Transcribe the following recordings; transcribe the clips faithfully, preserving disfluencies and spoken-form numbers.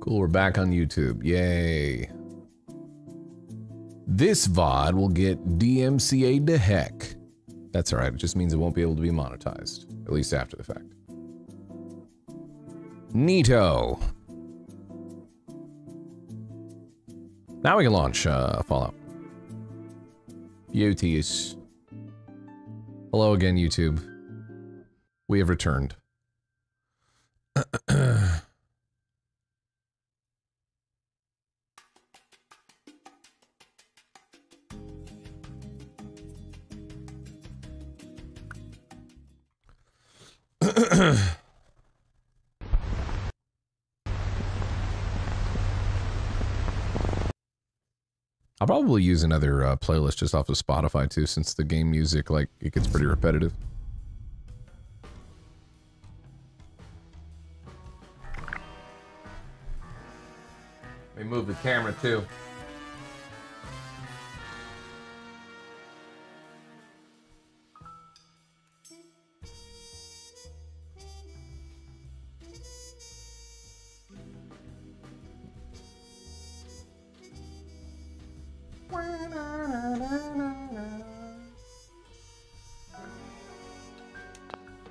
Cool, we're back on YouTube. Yay. This V O D will get D M C A'd to heck. That's alright, it just means it won't be able to be monetized. At least after the fact. Neato. Now we can launch uh, Fallout. Beauties. Hello again, YouTube. We have returned. I'll probably use another uh, playlist just off of Spotify too, since the game music, like, it gets pretty repetitive. Let me move the camera too.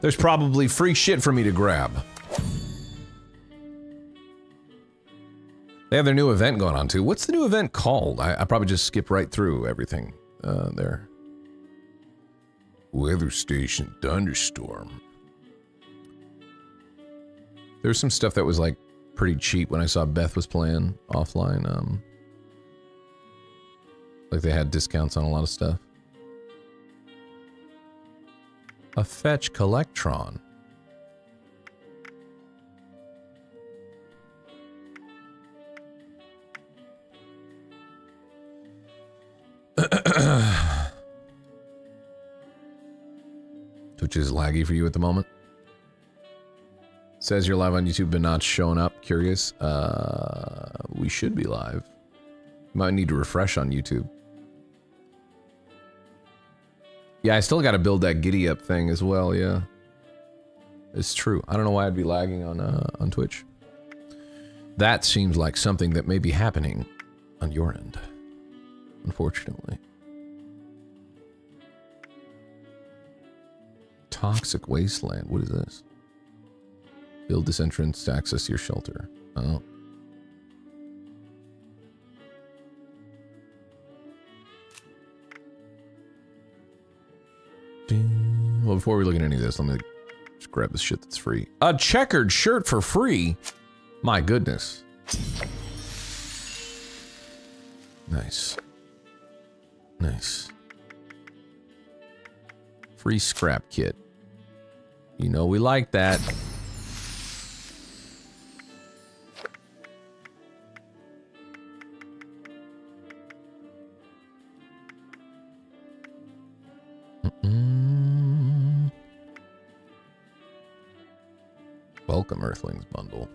There's probably free shit for me to grab. They have their new event going on too. What's the new event called? I, I probably just skip right through everything uh, there. Weather Station Thunderstorm. There's some stuff that was like pretty cheap when I saw Beth was playing offline. Um, like they had discounts on a lot of stuff. A fetch collectron. Twitch is laggy for you at the moment. Says you're live on YouTube but not showing up. Curious. Uh, we should be live. Might need to refresh on YouTube. Yeah, I still gotta build that giddy up thing as well, yeah. It's true. I don't know why I'd be lagging on, uh, on Twitch. That seems like something that may be happening on your end. Unfortunately. Toxic Wasteland, what is this? Build this entrance to access your shelter. Oh. Well, before we look at any of this, let me just grab this shit that's free. A checkered shirt for free? My goodness. Nice. Nice. Free scrap kit. You know we like that. Welcome, Earthlings Bundle.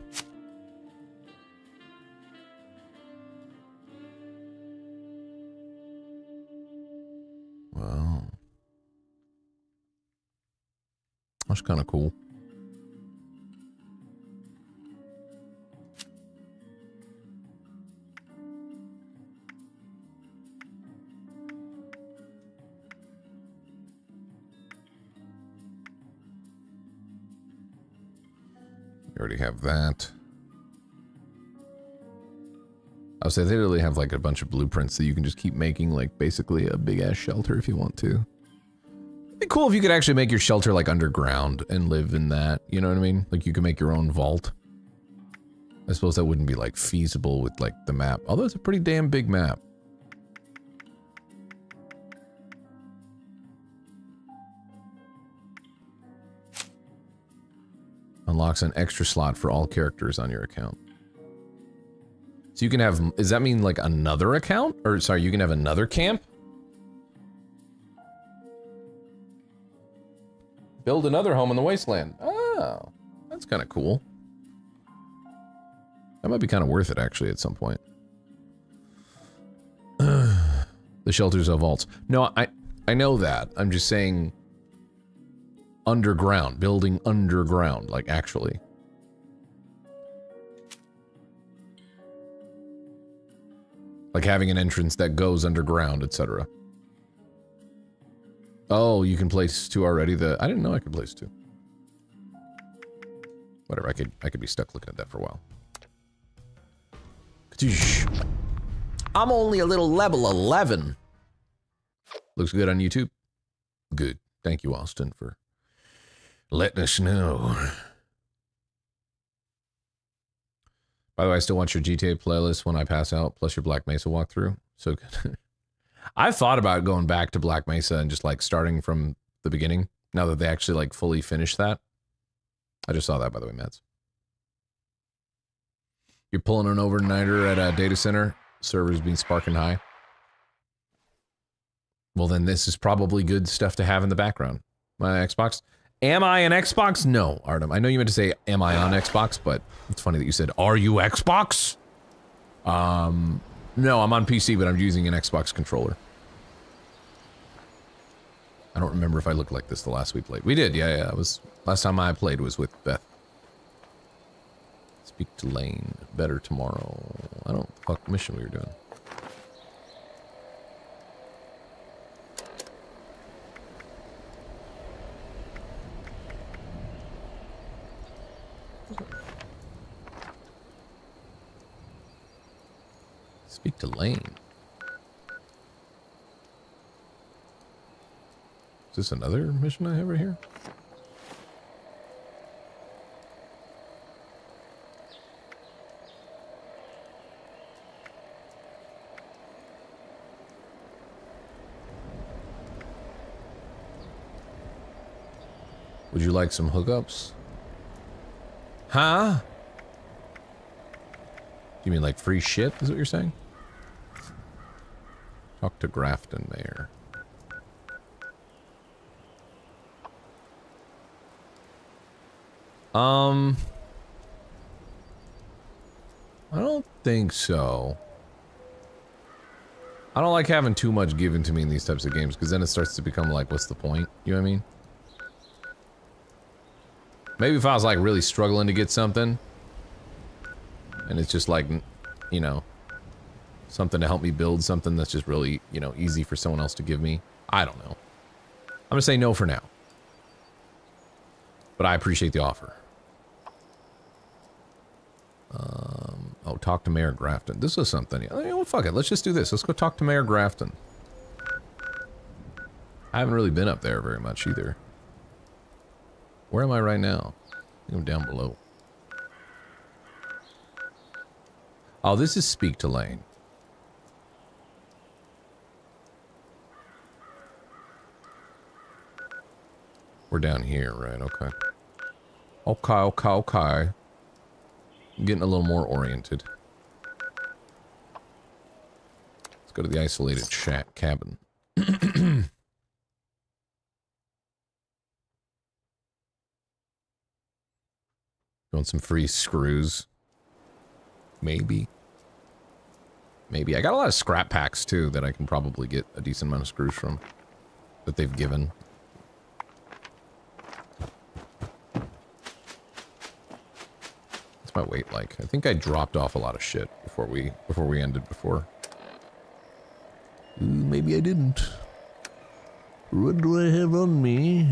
Wow. That's kind of cool. Already have that. I would say they really have like a bunch of blueprints that you can just keep making, like basically a big ass shelter if you want to. It'd be cool if you could actually make your shelter like underground and live in that, you know what I mean? Like you could make your own vault. I suppose that wouldn't be like feasible with like the map, although it's a pretty damn big map. Unlocks an extra slot for all characters on your account. So you can have, does that mean like another account? Or sorry, you can have another camp? Build another home in the wasteland. Oh, that's kind of cool. That might be kind of worth it actually at some point. The shelters of vaults. No, I, I know that. I'm just saying... Underground, building underground, like actually. Like having an entrance that goes underground, et cetera. Oh, you can place two already. The I didn't know I could place two. Whatever, I could I could be stuck looking at that for a while. I'm only a little level eleven. Looks good on YouTube. Good. Thank you, Austin, for letting us know. By the way, I still want your G T A playlist when I pass out, plus your Black Mesa walkthrough. So good. I've thought about going back to Black Mesa and just like starting from the beginning now that they actually like fully finished that. I just saw that, by the way, Mads. You're pulling an overnighter at a data center. Servers being sparking high. Well, then this is probably good stuff to have in the background. My Xbox. Am I an Xbox? No, Artem. I know you meant to say, am I on Xbox? But it's funny that you said, are you Xbox? Um, no, I'm on P C, but I'm using an Xbox controller. I don't remember if I looked like this the last we played. We did, yeah, yeah. It was, last time I played was with Beth. Speak to Lane. Better tomorrow. I don't know what the fuck mission we were doing. Speak to Lane. Is this another mission I have right here? Would you like some hookups? Huh? You mean like free shit is what you're saying? Talk to Grafton Mayor. Um, I don't think so. I don't like having too much given to me in these types of games, because then it starts to become like, what's the point? You know what I mean? Maybe if I was like really struggling to get something, and it's just like, you know, something to help me build something that's just really, you know, easy for someone else to give me. I don't know. I'm gonna say no for now. But I appreciate the offer. Um, oh, talk to Mayor Grafton. This is something. I mean, well, fuck it. Let's just do this. Let's go talk to Mayor Grafton. I haven't really been up there very much either. Where am I right now? I think I'm down below. Oh, this is Speak to Lane. We're down here, right? Okay. Okay, okay, okay. I'm getting a little more oriented. Let's go to the isolated shack cabin. Want some free screws? Maybe. Maybe. I got a lot of scrap packs, too, that I can probably get a decent amount of screws from. That they've given. What's my weight like? I think I dropped off a lot of shit before we before we ended before. Ooh, maybe I didn't. What do I have on me?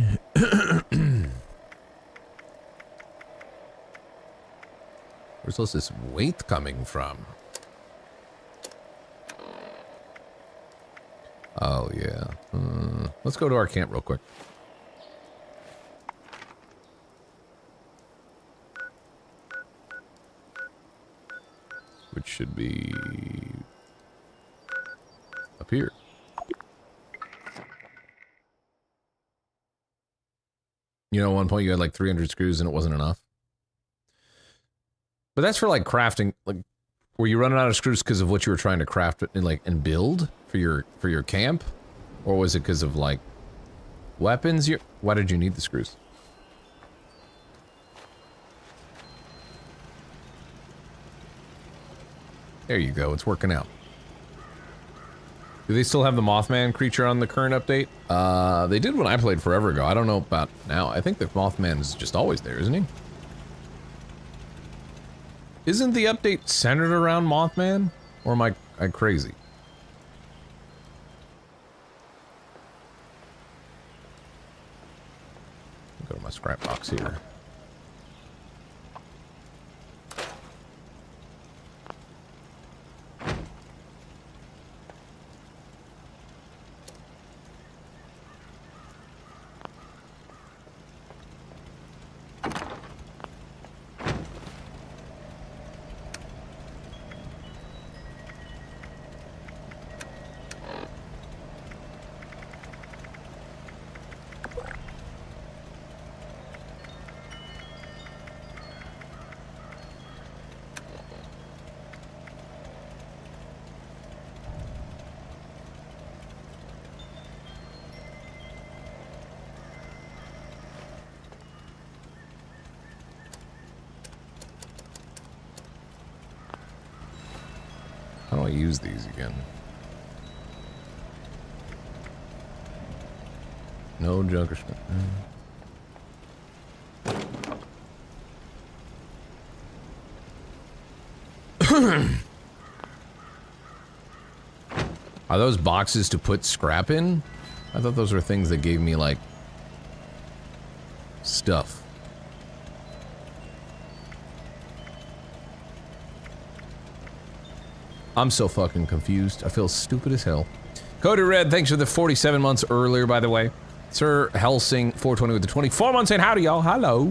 Where's all this weight coming from? Oh yeah. Hmm. Let's go to our camp real quick. Which should be up here. You know, at one point you had like three hundred screws and it wasn't enough. But that's for like crafting. Like, were you running out of screws because of what you were trying to craft and like and build for your for your camp, or was it because of like weapons? You why did you need the screws? There you go. It's working out. Do they still have the Mothman creature on the current update? Uh, they did when I played forever ago. I don't know about now. I think the Mothman is just always there, isn't he? Isn't the update centered around Mothman? Or am I, I crazy? a scrap box here. Use these again. No junk or scrap. Are those boxes to put scrap in? I thought those were things that gave me like stuff. I'm so fucking confused. I feel stupid as hell. Cody Red, thanks for the forty-seven months earlier, by the way. Sir Helsing, four twenty with the twenty-four months saying howdy, y'all. Hello.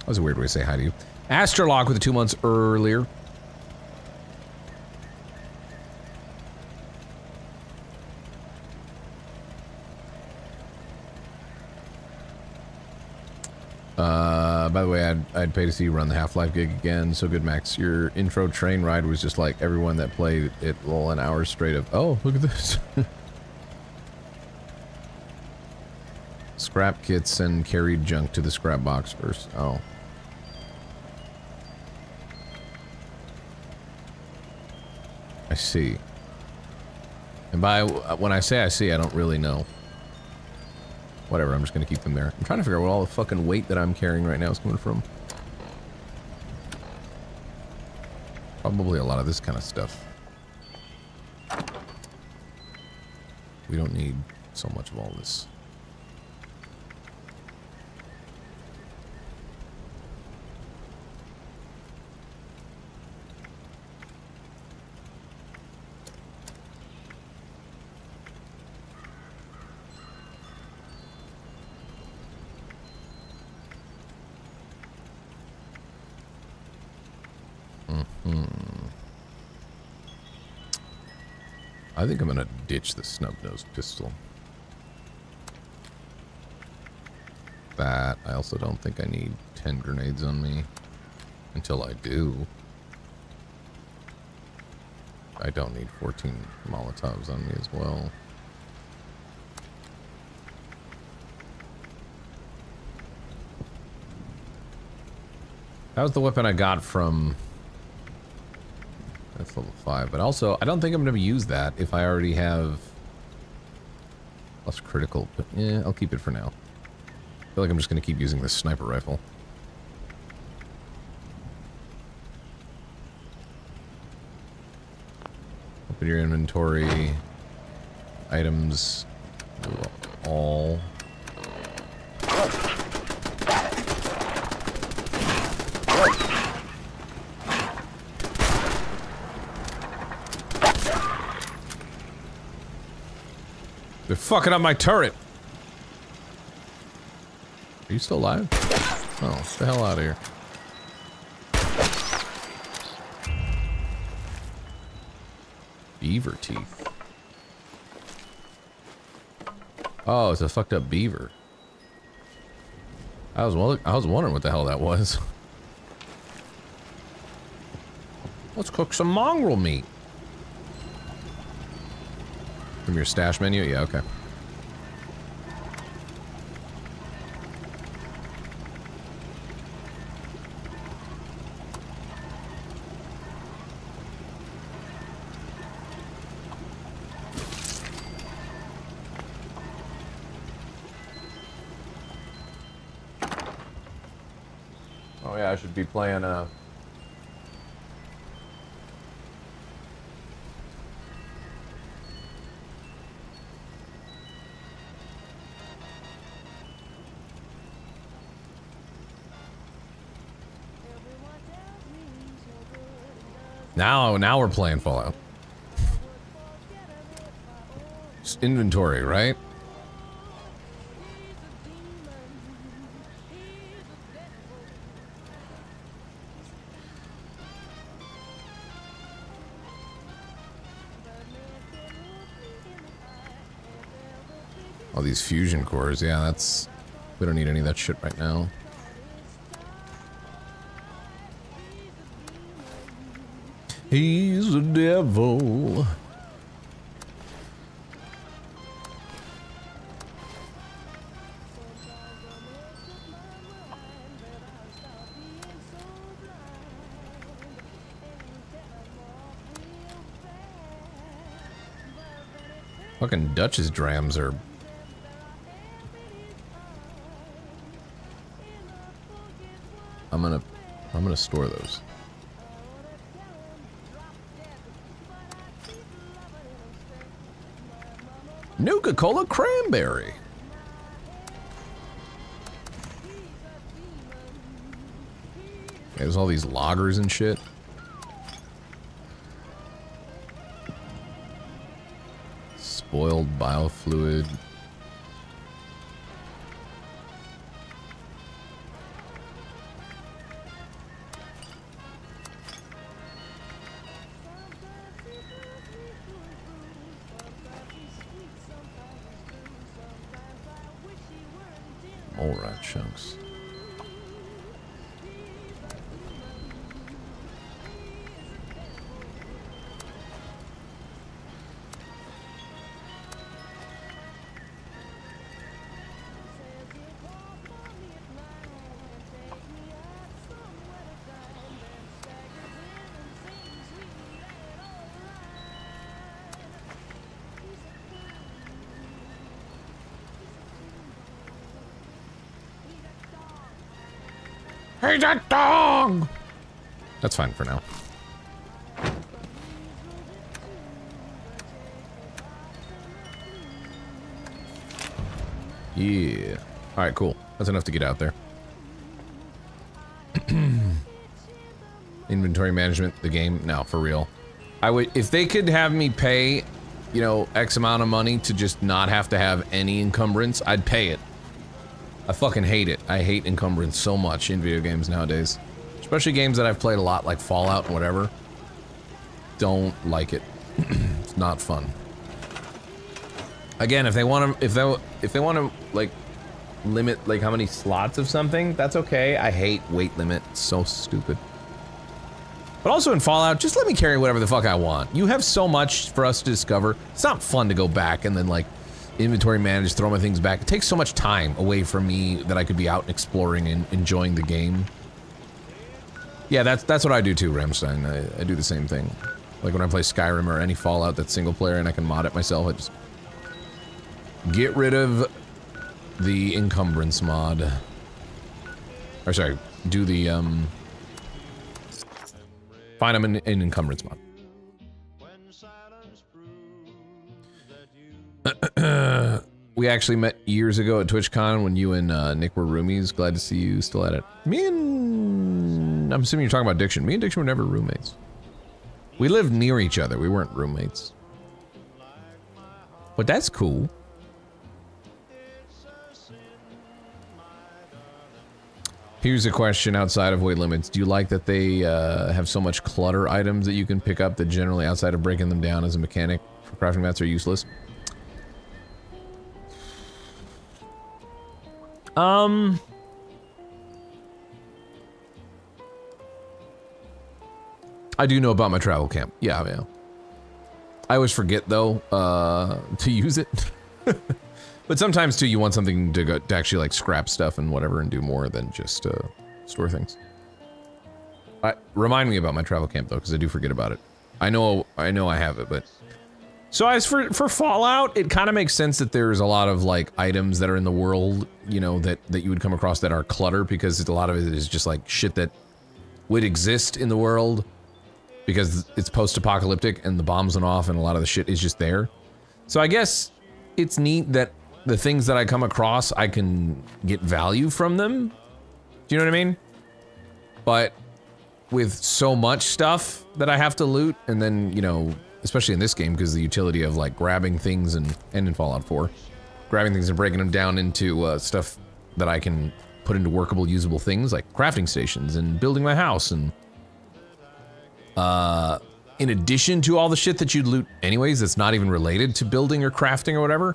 That was a weird way to say hi to you. Astrolock with the two months earlier. By the way, I'd, I'd pay to see you run the Half-Life gig again. So good, Max. Your intro train ride was just like everyone that played it all an hour straight of, oh, look at this. Scrap kits and carried junk to the scrap box first. Oh. I see. And by, when I say I see, I don't really know. Whatever, I'm just gonna keep them there. I'm trying to figure out where all the fucking weight that I'm carrying right now is coming from. Probably a lot of this kind of stuff. We don't need so much of all this. I think I'm gonna ditch the snub-nosed pistol. That, I also don't think I need ten grenades on me. Until I do. I don't need fourteen Molotovs on me as well. That was the weapon I got from... That's level five, but also, I don't think I'm gonna use that if I already have less critical, but yeah, I'll keep it for now. I feel like I'm just gonna keep using this sniper rifle. Open your inventory, items, all. They're fucking up my turret! Are you still alive? Oh, get the hell out of here. Beaver teeth. Oh, it's a fucked up beaver. I was, I was wondering what the hell that was. Let's cook some mongrel meat. From your stash menu? Yeah, okay. Oh yeah, I should be playing, uh... Now, now we're playing Fallout. It's inventory, right? All these fusion cores, yeah, that's... we don't need any of that shit right now. He's the devil. Fucking Dutch's drams are... I'm gonna, I'm gonna store those. Nuka-Cola Cranberry. Yeah, there's all these loggers and shit. Spoiled biofluid. He's a dog! That's fine for now. Yeah. Alright, cool. That's enough to get out there. Inventory management, the game? No, for real. I would- if they could have me pay, you know, X amount of money to just not have to have any encumbrance, I'd pay it. I fucking hate it. I hate encumbrance so much in video games nowadays. Especially games that I've played a lot, like Fallout and whatever. Don't like it. It's not fun. Again, if they want to, if they, if they want to, like, limit, like, how many slots of something, that's okay. I hate weight limit. It's so stupid. But also in Fallout, just let me carry whatever the fuck I want. You have so much for us to discover. It's not fun to go back and then, like, inventory manage, throw my things back. It takes so much time away from me that I could be out and exploring and enjoying the game. Yeah, that's that's what I do too, Ramstein. I, I do the same thing. Like when I play Skyrim or any Fallout that's single player and I can mod it myself, I just get rid of the encumbrance mod. Or sorry, do the um find them in, in encumbrance mod. We actually met years ago at TwitchCon when you and uh, Nick were roomies. Glad to see you still at it. Me and... I'm assuming you're talking about Diction. Me and Diction were never roommates. We lived near each other. We weren't roommates. But that's cool. Here's a question outside of weight limits. Do you like that they uh, have so much clutter items that you can pick up that generally outside of breaking them down as a mechanic for crafting mats are useless? Um... I do know about my travel camp. Yeah, yeah. I always forget, though, uh, to use it. But sometimes, too, you want something to, go, to actually, like, scrap stuff and whatever and do more than just, uh, store things. I, remind me about my travel camp, though, because I do forget about it. I know, I know I have it, but... So as for, for Fallout, it kind of makes sense that there's a lot of, like, items that are in the world, you know, that, that you would come across that are clutter, because it's, a lot of it is just, like, shit that would exist in the world, because it's post-apocalyptic, and the bombs went off, and a lot of the shit is just there. So I guess it's neat that the things that I come across, I can get value from them. Do you know what I mean? But with so much stuff that I have to loot, and then, you know, especially in this game, because the utility of, like, grabbing things and, and in Fallout four, grabbing things and breaking them down into, uh, stuff that I can put into workable, usable things, like crafting stations and building my house, and, uh, in addition to all the shit that you'd loot anyways that's not even related to building or crafting or whatever,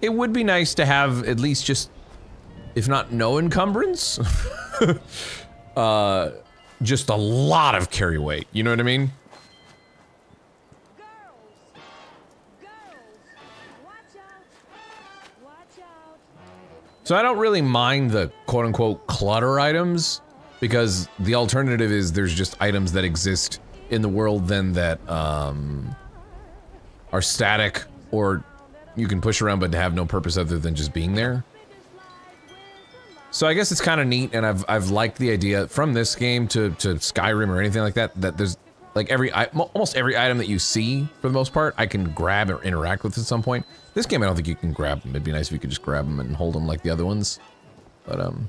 it would be nice to have at least just, if not no encumbrance, uh, just a lot of carry weight, you know what I mean? Girls. Girls. Watch out. Watch out. So I don't really mind the quote-unquote clutter items, because the alternative is there's just items that exist in the world then that, um, are static, or you can push around but have no purpose other than just being there. So I guess it's kind of neat, and I've, I've liked the idea from this game to, to Skyrim or anything like that, that there's, like, every, almost every item that you see, for the most part, I can grab or interact with at some point. This game, I don't think you can grab them. It'd be nice if you could just grab them and hold them like the other ones. But, um,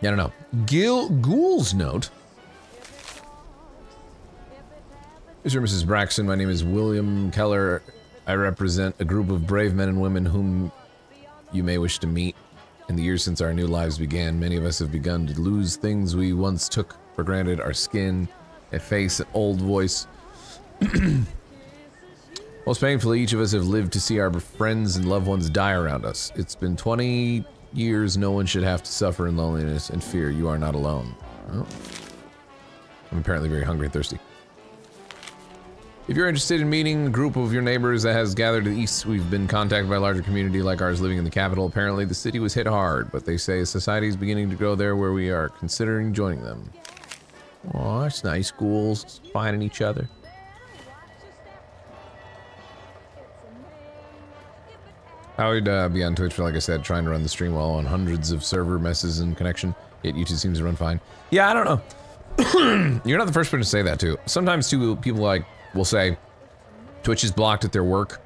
yeah, I don't know. Gil Ghoul's note. Mister and Missus Braxton, my name is William Keller. I represent a group of brave men and women whom you may wish to meet. In the years since our new lives began, many of us have begun to lose things we once took for granted. Our skin, a face, an old voice. Most painfully, each of us have lived to see our friends and loved ones die around us. It's been twenty years, no one should have to suffer in loneliness and fear. You are not alone. Oh. I'm apparently very hungry and thirsty. If you're interested in meeting a group of your neighbors that has gathered to the east, we've been contacted by a larger community like ours living in the capital. Apparently, the city was hit hard, but they say society is beginning to grow there where we are considering joining them. Aw, it's nice. Ghouls finding each other. I would uh, be on Twitch, for, like I said, trying to run the stream while on hundreds of server messes and connection. Yet YouTube seems to run fine. Yeah, I don't know. You're not the first person to say that, too. Sometimes, too, people like... We'll say, Twitch is blocked at their work,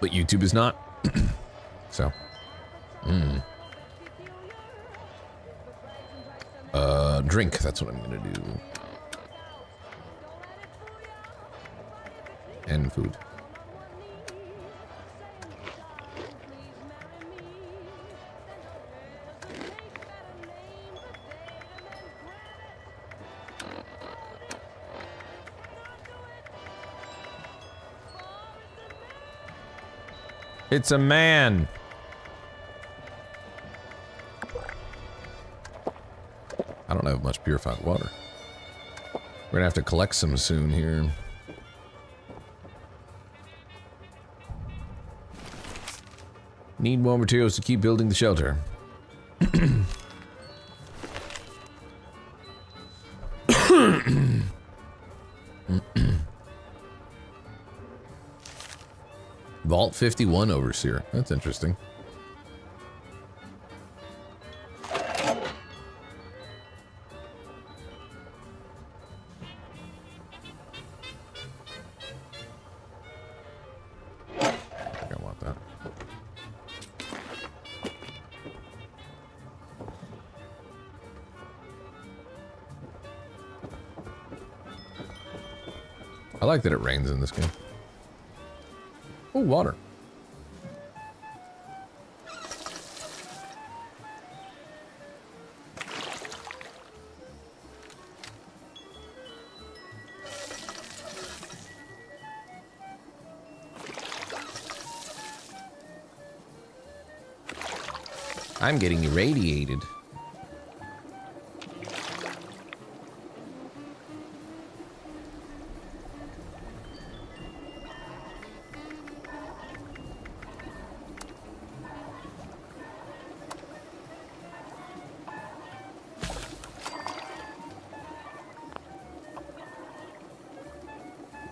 but YouTube is not. So. Mm. Uh, drink, that's what I'm gonna do. And food. It's a man. I don't have much purified water. We're gonna have to collect some soon here. Need more materials to keep building the shelter. Vault fifty-one Overseer. That's interesting. I think I want that. I like that it rains in this game. Oh, water. I'm getting irradiated.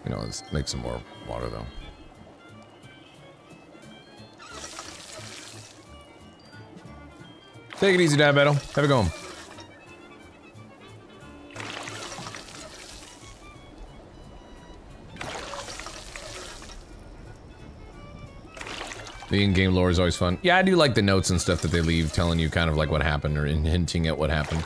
You know, let's make some more water, though. Take it easy, Dad Battle. Have a go home. The in-game lore is always fun. Yeah, I do like the notes and stuff that they leave, telling you kind of like what happened or hinting at what happened.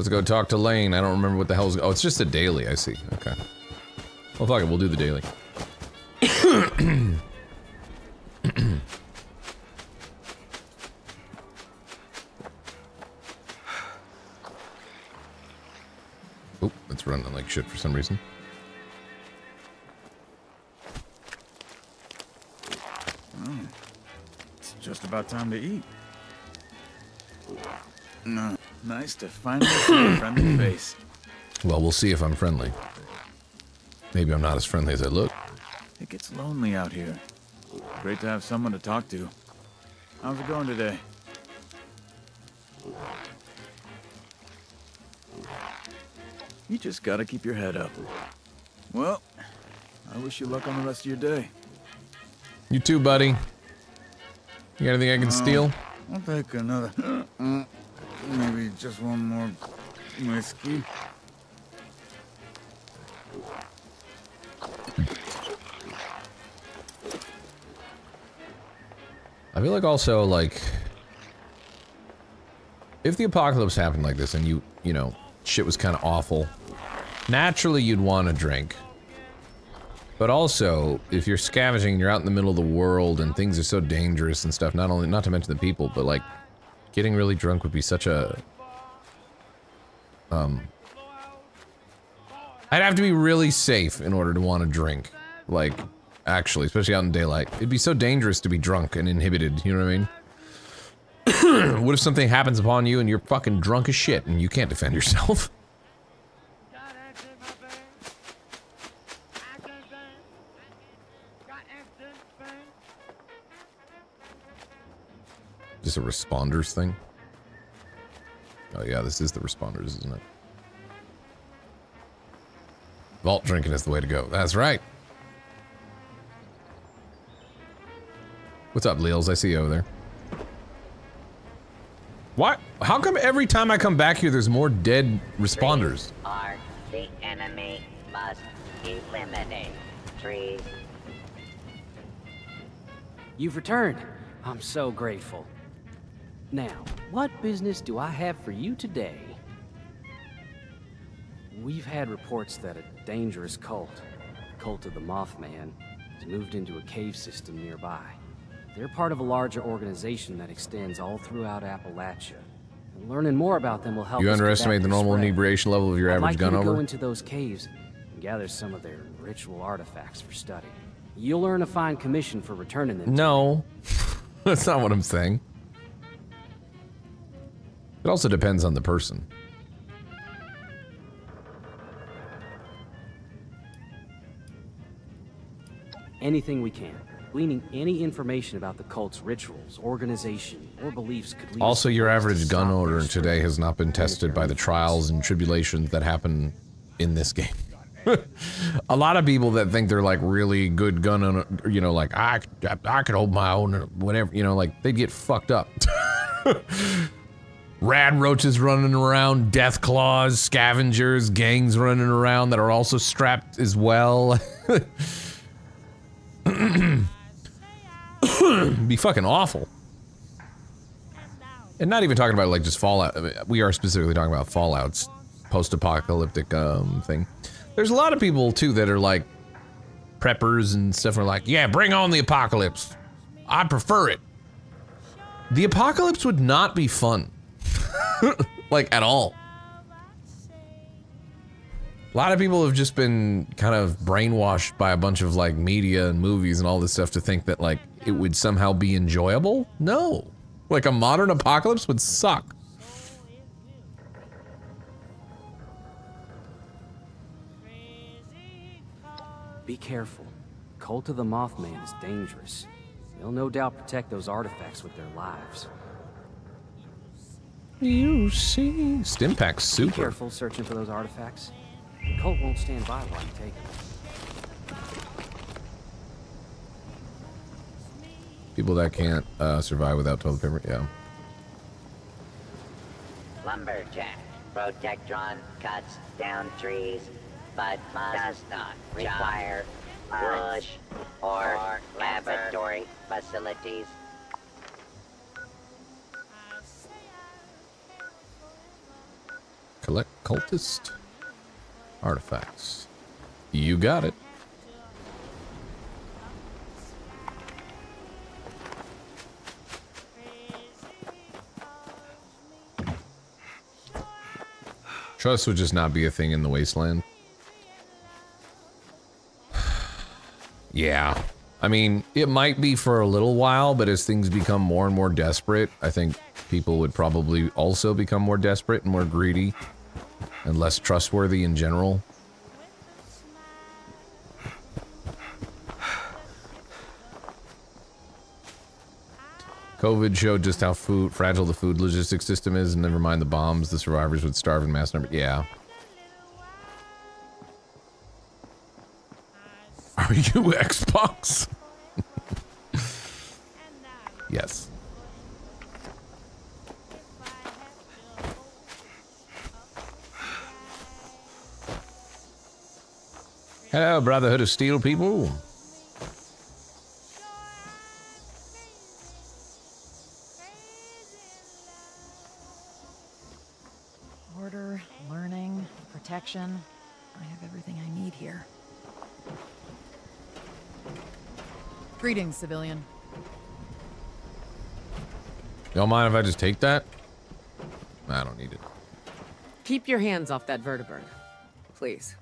Let's go talk to Lane. I don't remember what the hell's. Oh, it's just a daily. I see. Okay. Well, fuck it. We'll do the daily. Oh, it's running like shit for some reason. Mm. It's just about time to eat. No. Nice to finally see a friendly face. Well, we'll see if I'm friendly. Maybe I'm not as friendly as I look. It gets lonely out here. Great to have someone to talk to. How's it going today? You just gotta keep your head up. Well, I wish you luck on the rest of your day. You too, buddy. You got anything I can uh, steal? I'll take another. Maybe just one more whiskey. I feel like also, like, if the apocalypse happened like this and you, you know, shit was kind of awful, naturally you'd want to drink. But also, if you're scavenging and you're out in the middle of the world and things are so dangerous and stuff, not only, not to mention the people, but like, getting really drunk would be such a... Um... I'd have to be really safe in order to want to drink. Like, actually, especially out in daylight. It'd be so dangerous to be drunk and inhibited, you know what I mean? What if something happens upon you and you're fucking drunk as shit and you can't defend yourself? Just a responders thing? Oh yeah, this is the responders, isn't it? Vault drinking is the way to go. That's right. What's up, Leels? I see you over there. What? How come every time I come back here there's more dead responders? Trees are the enemy, must eliminate trees. You've returned. I'm so grateful. Now, what business do I have for you today? We've had reports that a dangerous cult, Cult of the Mothman, has moved into a cave system nearby. They're part of a larger organization that extends all throughout Appalachia. And learning more about them will help us. You underestimate the normal inebriation level of your average gun over? I'd like you to go into those caves and gather some of their ritual artifacts for study. You'll earn a fine commission for returning them. No. That's not what I'm saying. It also depends on the person. Anything we can. Gleaning any information about the cult's rituals, organization, or beliefs could lead. Also, your average gun owner today has not been tested by the trials and tribulations that happen in this game. A lot of people that think they're like really good gun owner, you know, like I, I, I could hold my own, or whatever, you know, like they'd get fucked up. Rad roaches running around, death claws, scavengers, gangs running around that are also strapped as well. Be fucking awful. And not even talking about like just Fallout. I mean, we are specifically talking about Fallout's post-apocalyptic um thing. There's a lot of people, too, that are like preppers and stuff are like, yeah, bring on the apocalypse. I prefer it. The apocalypse would not be fun. Like, at all. A lot of people have just been kind of brainwashed by a bunch of, like, media and movies and all this stuff to think that, like, it would somehow be enjoyable. No. Like, a modern apocalypse would suck. Be careful. Cult of the Mothman is dangerous. They'll no doubt protect those artifacts with their lives. You see... Stimpak's super. Be careful searching for those artifacts. The cult won't stand by while you take them. People that can't uh, survive without toilet paper, yeah. Lumberjack. Protectron cuts down trees, but does not require bush or, or laboratory facilities. Collect cultist artifacts. You got it. Trust would just not be a thing in the wasteland. Yeah. I mean, it might be for a little while, but as things become more and more desperate, I think people would probably also become more desperate and more greedy and less trustworthy in general. COVID showed just how food, fragile the food logistics system is, and never mind the bombs, the survivors would starve in mass number. Yeah. Are you Xbox? Yes. Hello, Brotherhood of Steel people. Order, learning, protection. I have everything I need here. Greetings, civilian. Don't mind if I just take that? I don't need it. Keep your hands off that vertebrate, please.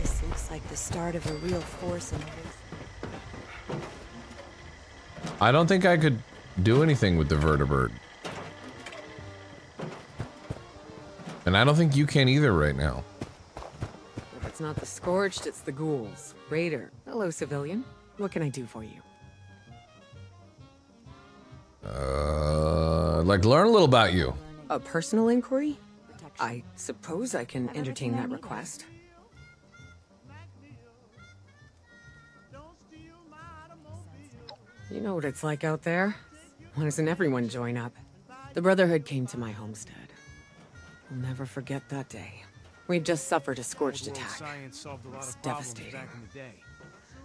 This looks like the start of a real force in this. I don't think I could do anything with the vertebrate. And I don't think you can either right now. If it's not the Scourged, it's the ghouls. Raider. Hello, civilian. What can I do for you? Uh, like, learn a little about you. A personal inquiry? I suppose I can entertain that request. You know what it's like out there. Why doesn't everyone join up? The Brotherhood came to my homestead. I'll never forget that day. We just suffered a scorched attack. It's devastating.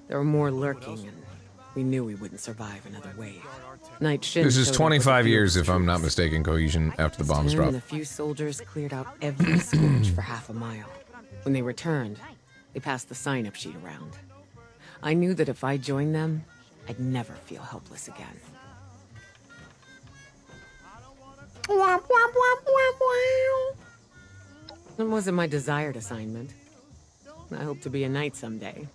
There were more lurking, and we knew we wouldn't survive another wave. Night Shin. This is twenty-five years, if I'm not mistaken, cohesion after the bombs dropped. And a few soldiers cleared out every scorch for half a mile. When they returned, they passed the sign-up sheet around. I knew that if I joined them, I'd never feel helpless again. Womp, womp, womp, womp, womp. It wasn't my desired assignment. I hope to be a knight someday.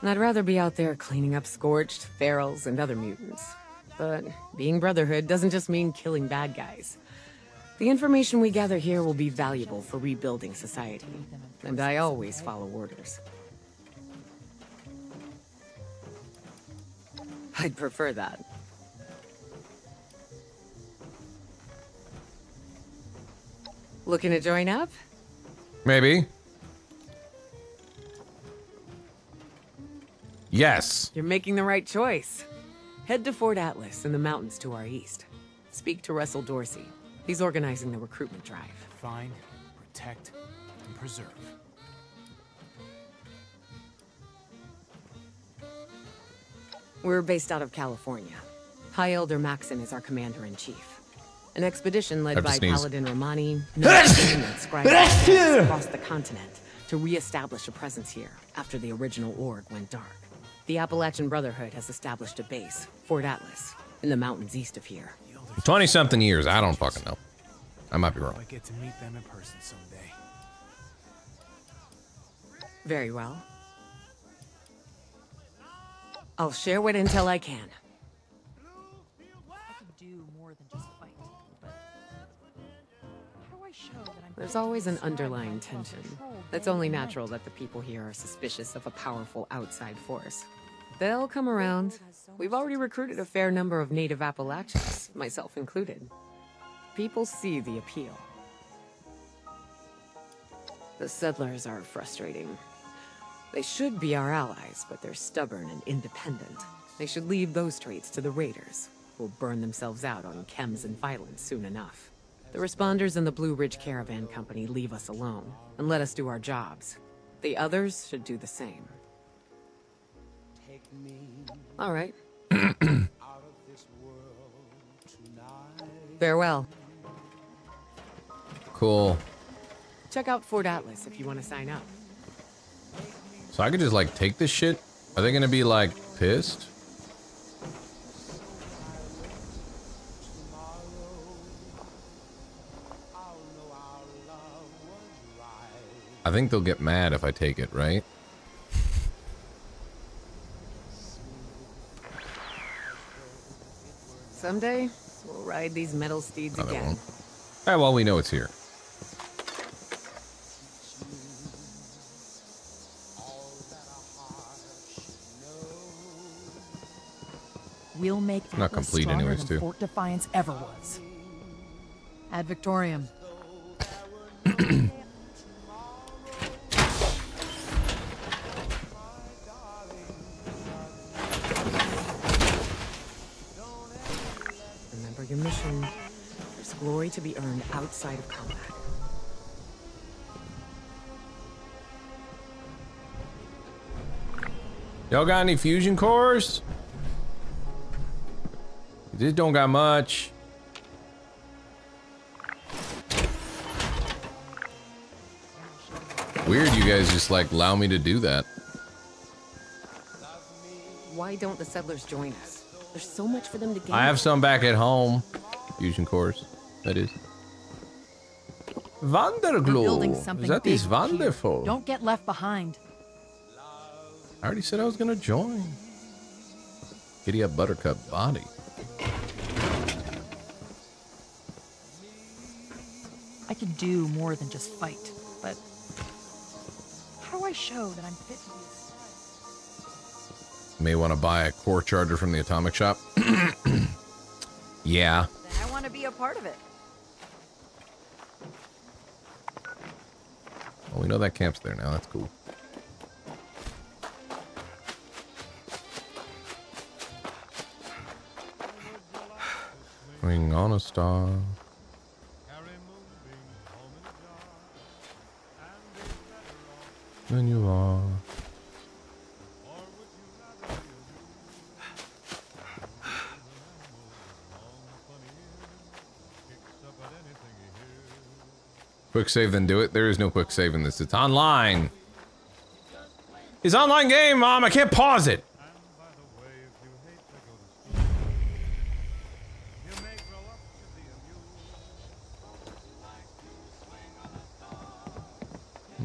And I'd rather be out there cleaning up scorched, ferals, and other mutants. But being Brotherhood doesn't just mean killing bad guys. The information we gather here will be valuable for rebuilding society. And I always follow orders. I'd prefer that. Looking to join up? Maybe. Yes. You're making the right choice. Head to Fort Atlas in the mountains to our east. Speak to Russell Dorsey. He's organizing the recruitment drive. Find, protect, and preserve. We're based out of California. High Elder Maxon is our commander-in-chief. An expedition led by Paladin Romani, Northern, and Scribe across the continent to re-establish a presence here after the original org went dark. The Appalachian Brotherhood has established a base, Fort Atlas, in the mountains east of here. twenty-something years, I don't fucking know. I might be wrong. I get to meet them in person someday. Very well. I'll share what intel I can. There's always an underlying tension. It's only natural that the people here are suspicious of a powerful outside force. They'll come around. We've already recruited a fair number of native Appalachians, myself included. People see the appeal. The settlers are frustrating. They should be our allies, but they're stubborn and independent. They should leave those traits to the raiders, who will burn themselves out on chems and violence soon enough. The responders and the Blue Ridge Caravan Company leave us alone and let us do our jobs. The others should do the same. All right. Farewell. Cool. Check out Fort Atlas if you want to sign up. So I could just like take this shit? Are they gonna be like pissed? I think they'll get mad if I take it, right? Someday, we'll ride these metal steeds no, again. Alright, well, we know it's here. We'll make Atlas not complete anyways, too. Fort Defiance ever was. Ad Victoriam. Mission. There's glory to be earned outside of combat. Y'all got any fusion cores? This don't got much. Weird you guys just like allow me to do that. Why don't the settlers join us? There's so much for them to gain. I have some back at home. Fusion cores, that is. Wanderglow. Is that big. Is wonderful. Don't get left behind. I already said I was gonna join. Giddy up, Buttercup body. I can do more than just fight, but how do I show that I'm fit? May want to buy a core charger from the atomic shop. Yeah. I want to be a part of it. Well, we know that camp's there now. That's cool. Bring on a star. Then you are. Quick save, then do it. There is no quick save in this. It's online. It's online game, Mom. I can't pause it.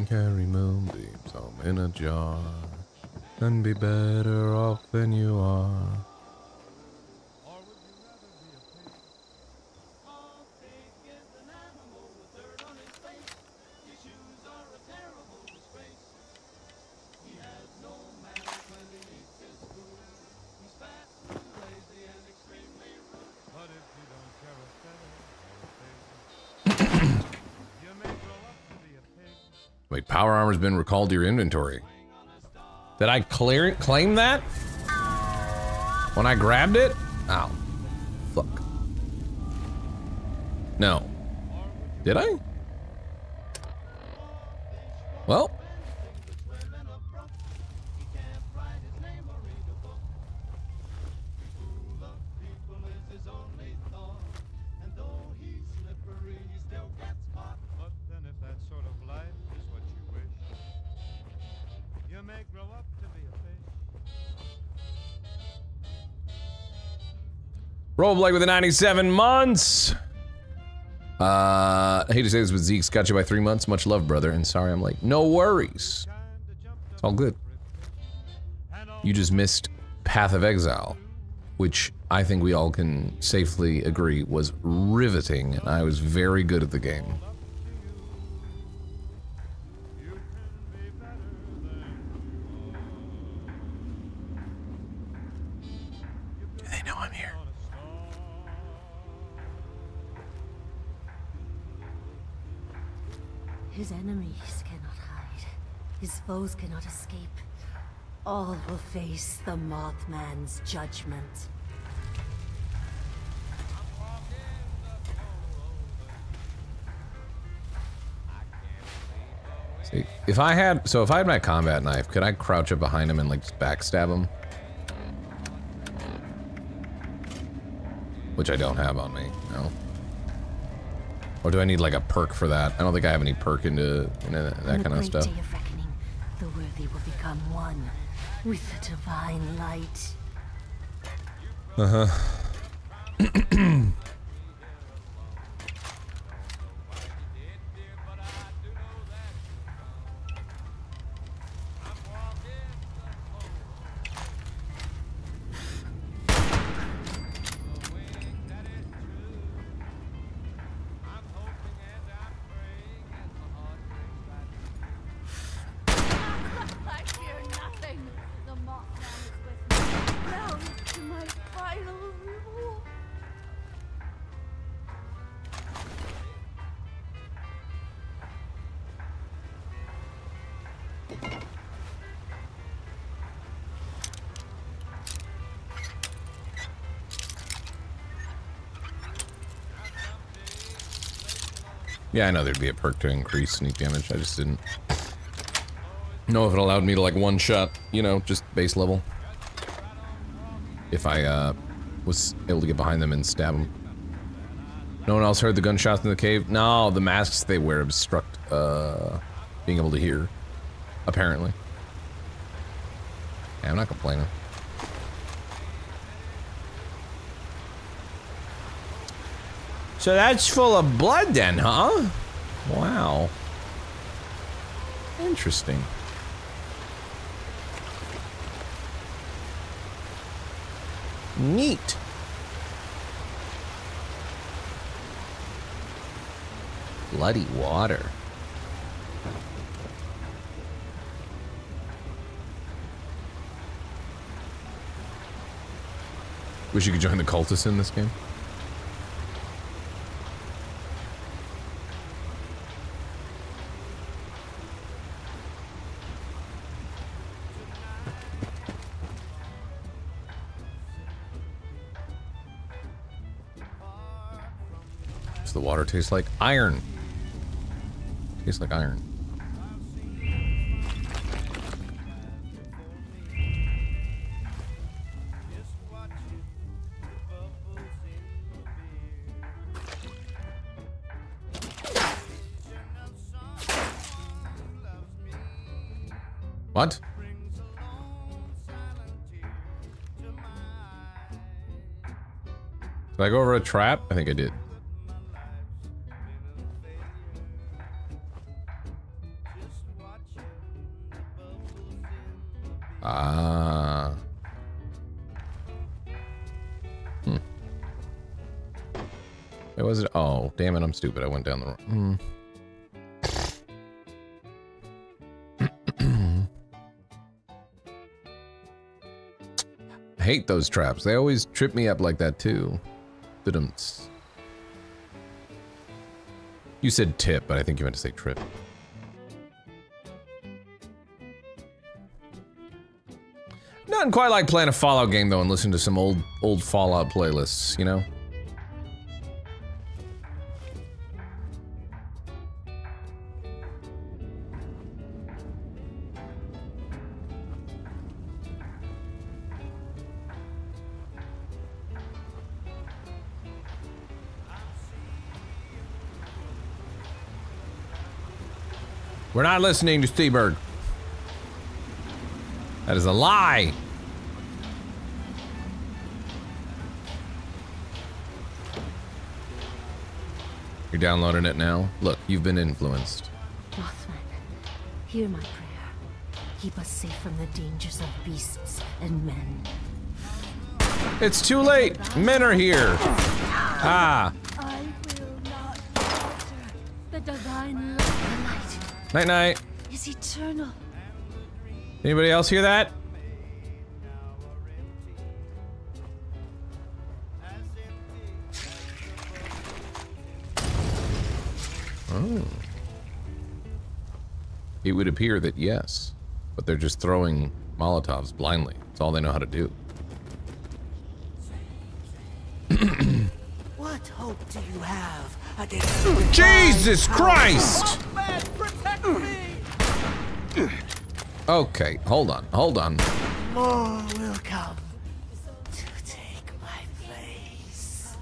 Carry moonbeams home in a jar and be better off than you are. Power armor's been recalled to your inventory. Did I clear claim that? When I grabbed it? Ow. Fuck. No. Did I? Well. Rollblade with the ninety-seven months. Uh, I hate to say this, but Zeke's got you by three months. Much love, brother. And sorry, I'm late. No worries. It's all good. You just missed Path of Exile, which I think we all can safely agree was riveting, and I was very good at the game. His enemies cannot hide. His foes cannot escape. All will face the Mothman's judgment. See, if I had, so if I had my combat knife, could I crouch up behind him and like just backstab him? which I don't have on me, no. Or do I need like a perk for that? I don't think I have any perk into, into that kind of stuff. On the great day of reckoning, the worthy will become one with the divine light. Uh-huh. Yeah, I know there'd be a perk to increase sneak damage. I just didn't know if it allowed me to like one shot, you know, just base level. If I uh, was able to get behind them and stab them. No one else heard the gunshots in the cave? No, the masks they wear obstruct uh, being able to hear, apparently. Yeah, I'm not complaining. So that's full of blood then, huh? Wow. Interesting. Neat. Bloody water. Wish you could join the cultists in this game. The water tastes like iron. Tastes like iron. What? Did I go over a trap? I think I did. Ah. Hmm. It was it. Oh, damn it! I'm stupid. I went down the wrong. Hmm. I hate those traps. They always trip me up like that too. Didn't. You said tip, but I think you meant to say trip. Nothing quite like playing a Fallout game though and listen to some old old Fallout playlists, you know? We're not listening to Steebird. That is a lie. You're downloading it now? Look, you've been influenced. Mothman, hear my prayer. Keep us safe from the dangers of beasts and men. It's too late! Men are here! Ah! I will not alter the divine light. Night-night. Is eternal. Anybody else hear that? Oh. It would appear that yes, but they're just throwing Molotovs blindly. It's all they know how to do. What hope do you have against Jesus Christ! Okay, hold on, hold on. More will come to take my place.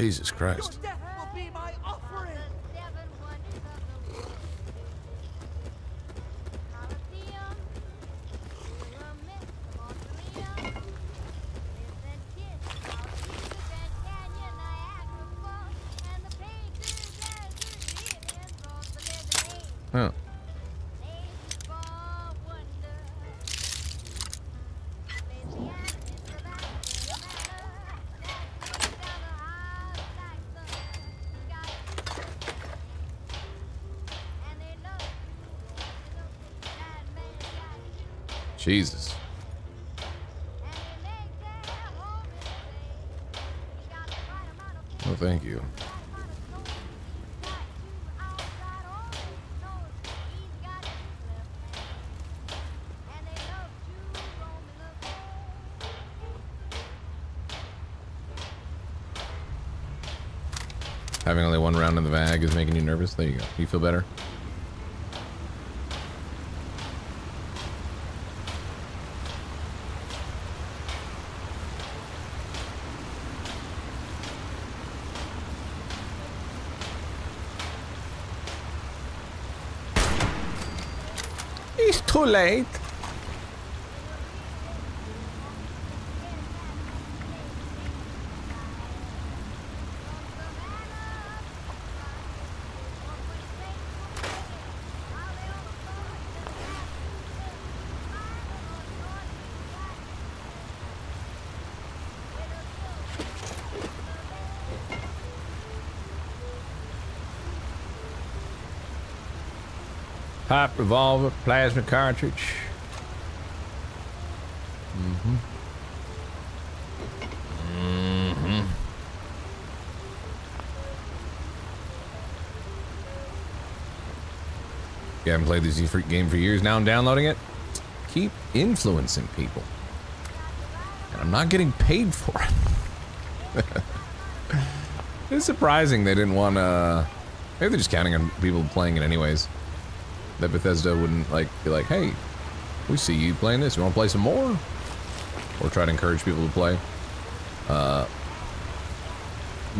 Jesus Christ. Your death will be my offering. Oh. Jesus. Oh, thank you. Having only one round in the bag is making you nervous. There you go. You feel better? It's too late. Pipe revolver, plasma cartridge. Mm-hmm. Mm-hmm. You haven't played this game for years. Now I'm downloading it. Keep influencing people. And I'm not getting paid for it. It's surprising they didn't want to... Maybe they're just counting on people playing it anyways. That Bethesda wouldn't like be like, hey, we see you playing this. You want to play some more? Or try to encourage people to play. Uh,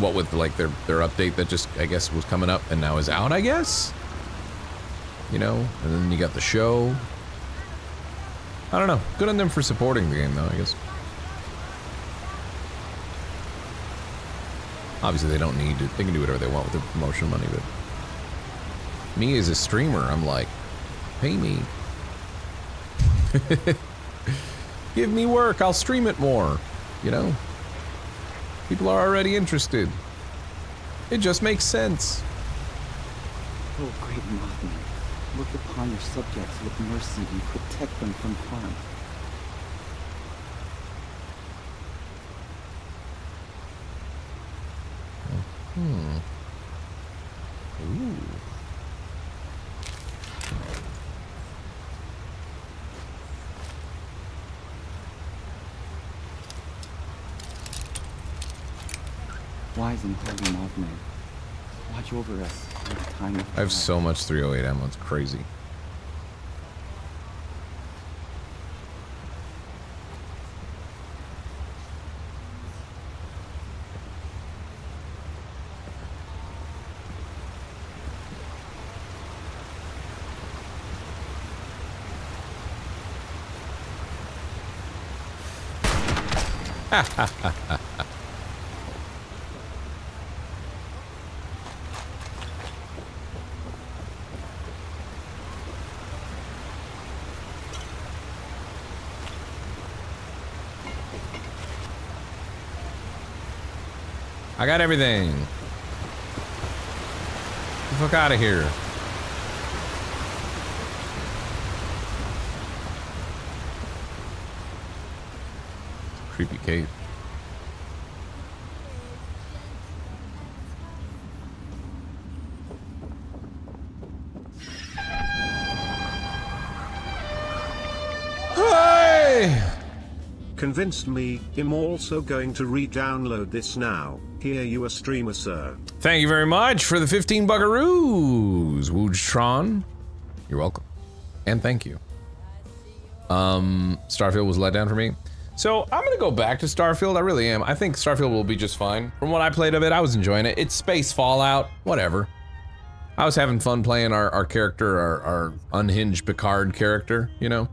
what with like their their update that just I guess was coming up and now is out, I guess. You know, and then you got the show. I don't know. Good on them for supporting the game, though. I guess. Obviously, they don't need to. They can do whatever they want with their promotion money, but. Me as a streamer, I'm like, pay me. Give me work, I'll stream it more. You know? People are already interested. It just makes sense. Oh, great Mahdi. Look upon your subjects with mercy and protect them from harm. Hmm. Ooh. Wise and holy Mothman, watch over us in the time of I have so much three oh eight ammo, it's crazy. Ha ha ha ha. I got everything. Get the fuck out of here. Creepy cape. Convinced me, I'm also going to re-download this now. Here you a streamer, sir. Thank you very much for the fifteen bugaroos, Woojtron. You're welcome. And thank you. Um, Starfield was let down for me. So I'm gonna go back to Starfield. I really am. I think Starfield will be just fine. From what I played of it, I was enjoying it. It's space Fallout, whatever. I was having fun playing our, our character, our, our unhinged Picard character, you know?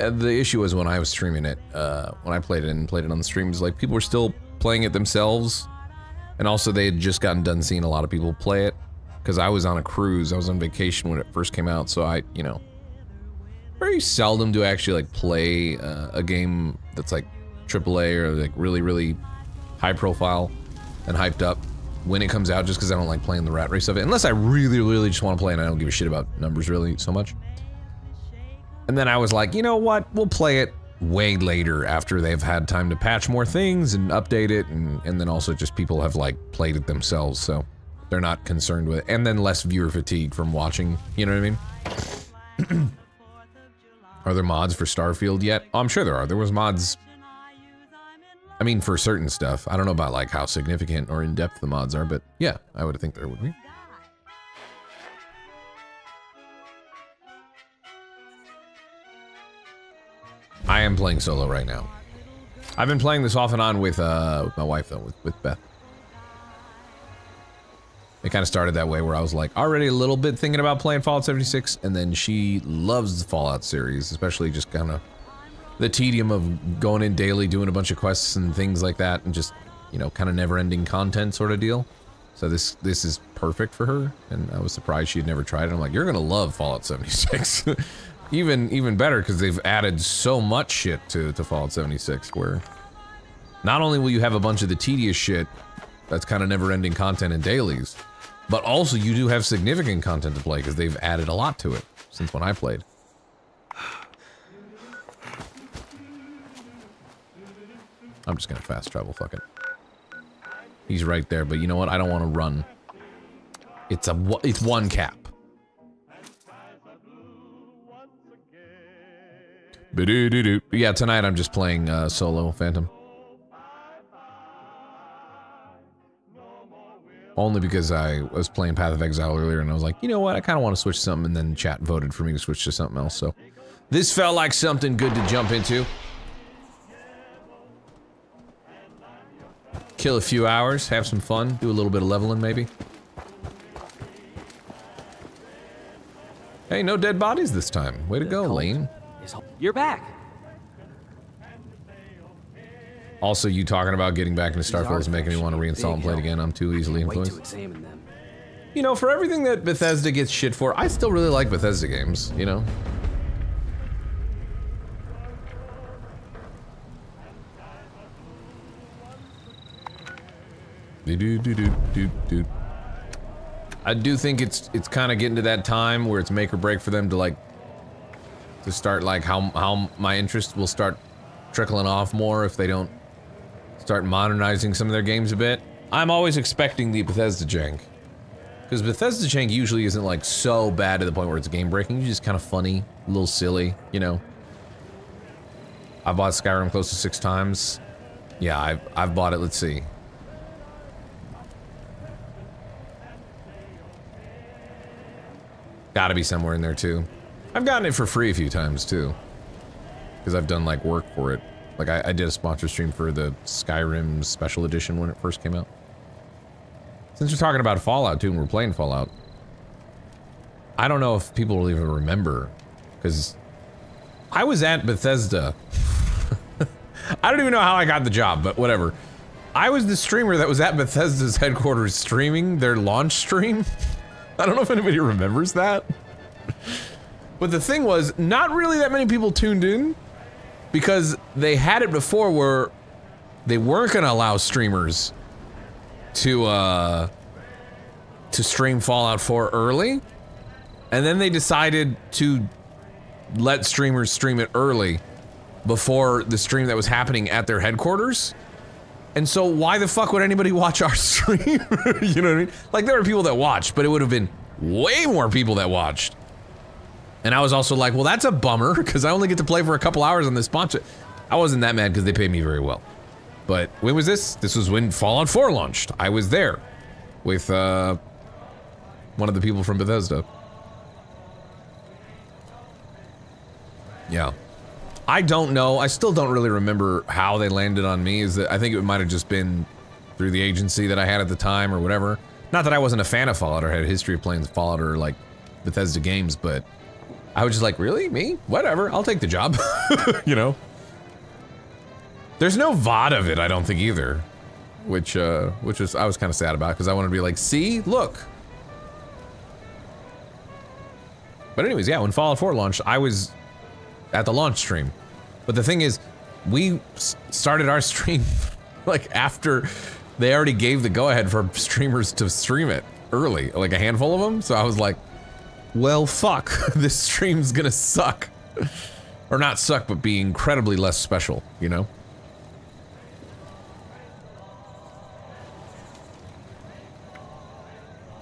The issue was when I was streaming it, uh, when I played it and played it on the streams, like, people were still playing it themselves. And also they had just gotten done seeing a lot of people play it. Because I was on a cruise, I was on vacation when it first came out, so I, you know, very seldom do I actually, like, play uh, a game that's, like, triple A or, like, really, really high profile and hyped up when it comes out, just because I don't like playing the rat race of it. Unless I really, really just want to play and I don't give a shit about numbers really so much. And then I was like, you know what, we'll play it way later after they've had time to patch more things and update it, and, and then also just people have, like, played it themselves, so they're not concerned with it. And then less viewer fatigue from watching, you know what I mean? Are there mods for Starfield yet? Oh, I'm sure there are. There was mods, I mean, for certain stuff. I don't know about, like, how significant or in-depth the mods are, but yeah, I would think there would be. I am playing solo right now. I've been playing this off and on with, uh, with my wife, though, with, with Beth. It kind of started that way, where I was like already a little bit thinking about playing Fallout seventy-six, and then she loves the Fallout series, especially just kind of the tedium of going in daily, doing a bunch of quests and things like that, and just, you know, kind of never-ending content sort of deal. So this this is perfect for her, and I was surprised she had never tried it. I'm like, you're gonna love Fallout seventy-six. even even better, because they've added so much shit to, to Fallout seventy-six, where not only will you have a bunch of the tedious shit that's kind of never-ending content and dailies, but also, you do have significant content to play, because they've added a lot to it since when I played. I'm just gonna fast travel, fuck it. He's right there, but you know what? I don't want to run. It's a it's one cap. Ba-do-do-do. Yeah, tonight I'm just playing uh, solo Phantom. Only because I was playing Path of Exile earlier, and I was like, you know what, I kind of want to switch to something, and then chat voted for me to switch to something else, so. This felt like something good to jump into. Kill a few hours, have some fun, do a little bit of leveling, maybe. Hey, no dead bodies this time. Way to go, Lane. You're back! Also, you talking about getting back into Starfield is making me want to reinstall and play it again. I'm too easily influenced. You know, for everything that Bethesda gets shit for, I still really like Bethesda games, you know? I do think it's it's kind of getting to that time where it's make or break for them to, like, to start, like, how, how my interest will start trickling off more if they don't start modernizing some of their games a bit. I'm always expecting the Bethesda jank, because Bethesda jank usually isn't, like, so bad to the point where it's game breaking. It's just kind of funny, a little silly, you know. I bought Skyrim close to six times. Yeah, I've I've bought it. Let's see. Got to be somewhere in there too. I've gotten it for free a few times too, because I've done, like, work for it. Like, I, I did a sponsor stream for the Skyrim Special Edition when it first came out. Since we're talking about Fallout, too, and we're playing Fallout, I don't know if people will even remember, because I was at Bethesda. I don't even know how I got the job, but whatever. I was the streamer that was at Bethesda's headquarters streaming their launch stream. I don't know if anybody remembers that. But the thing was, not really that many people tuned in, because they had it before where they weren't gonna allow streamers to, uh, to stream Fallout four early, and then they decided to let streamers stream it early before the stream that was happening at their headquarters. And so why the fuck would anybody watch our stream? You know what I mean? Like, there were people that watched, but it would have been way more people that watched. And I was also like, well, that's a bummer, because I only get to play for a couple hours on this sponsor. I wasn't that mad, because they paid me very well. But when was this? This was when Fallout four launched. I was there with, uh, one of the people from Bethesda. Yeah. I don't know. I still don't really remember how they landed on me. Is that I think it might have just been through the agency that I had at the time or whatever. Not that I wasn't a fan of Fallout or had a history of playing Fallout or like Bethesda games, but I was just like, really? Me? Whatever. I'll take the job. You know? There's no V O D of it, I don't think either. Which, uh, which was, I was kind of sad about because I wanted to be like, see? Look! But anyways, yeah, when Fallout four launched, I was at the launch stream. But the thing is, we started our stream like after they already gave the go-ahead for streamers to stream it early, like a handful of them. So I was like, well, fuck, this stream's gonna suck. Or not suck, but be incredibly less special, you know?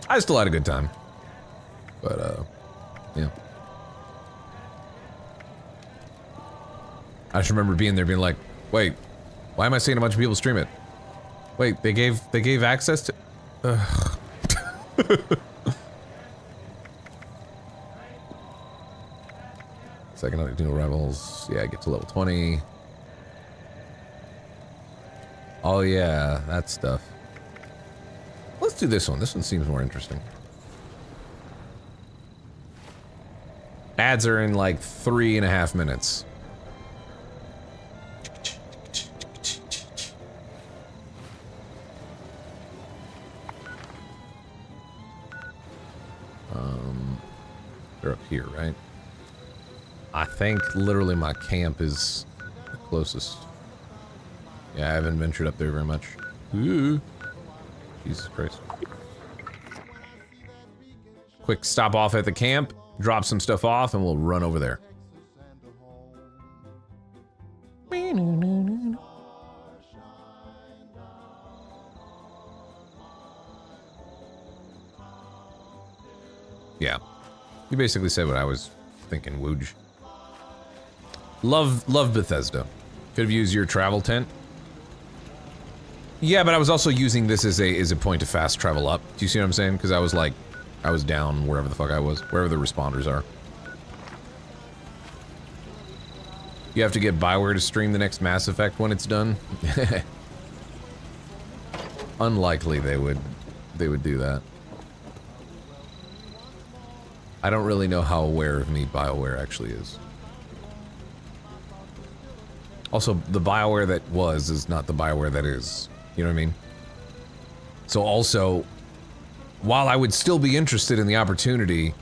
I still had a good time. But, uh, yeah. I just remember being there being like, wait, why am I seeing a bunch of people stream it? Wait, they gave, they gave access to... Ugh. Second new rivals, yeah, get to level twenty. Oh yeah, that stuff. Let's do this one, this one seems more interesting. Ads are in like three and a half minutes. Um, they're up here, right? I think literally my camp is the closest. Yeah, I haven't ventured up there very much. Ooh. Jesus Christ. Quick stop off at the camp, drop some stuff off, and we'll run over there. Yeah. You basically said what I was thinking, Wooj. Love, love Bethesda. Could have used your travel tent. Yeah, but I was also using this as a, as a point to fast travel up. Do you see what I'm saying? Because I was like, I was down wherever the fuck I was, wherever the responders are. You have to get Bioware to stream the next Mass Effect when it's done. Unlikely they would, they would do that. I don't really know how aware of me Bioware actually is. Also, the Bioware that was is not the Bioware that is. You know what I mean? So also, while I would still be interested in the opportunity,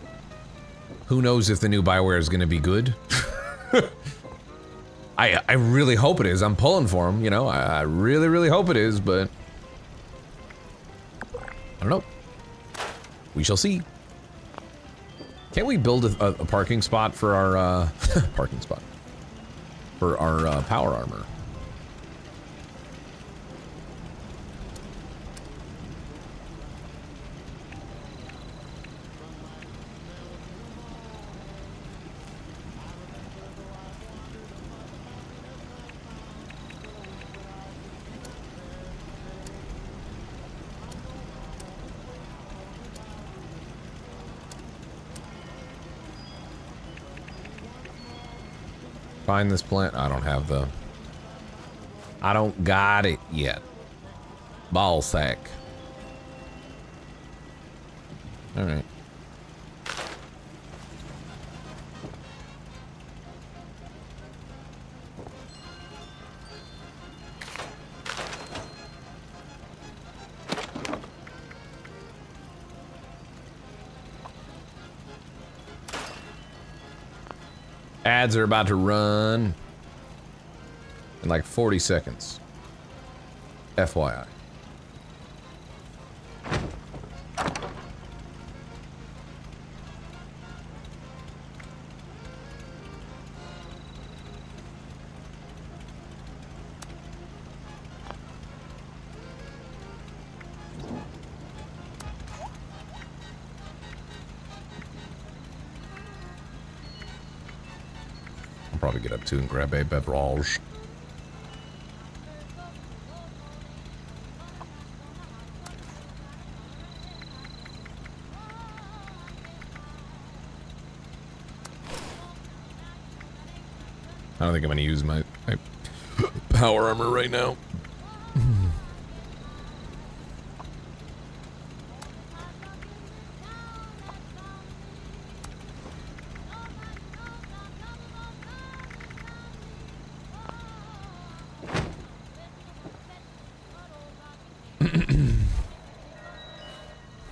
who knows if the new Bioware is gonna be good? I, I really hope it is. I'm pulling for them, you know? I, I really, really hope it is, but... I don't know. We shall see. Can't we build a, a, a parking spot for our, uh... parking spot. For our uh, power armor. Find this plant. I don't have the... I don't got it yet. Ball sack. Alright. Ads are about to run in like forty seconds. F Y I. Probably get up to and grab a beverage. I don't think I'm gonna use my, my power armor right now.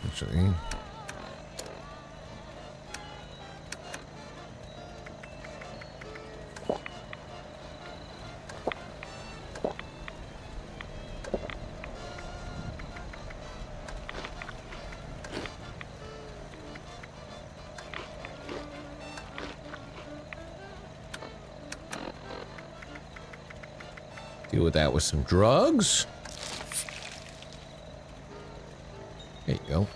Actually. Deal with that with some drugs. There you go.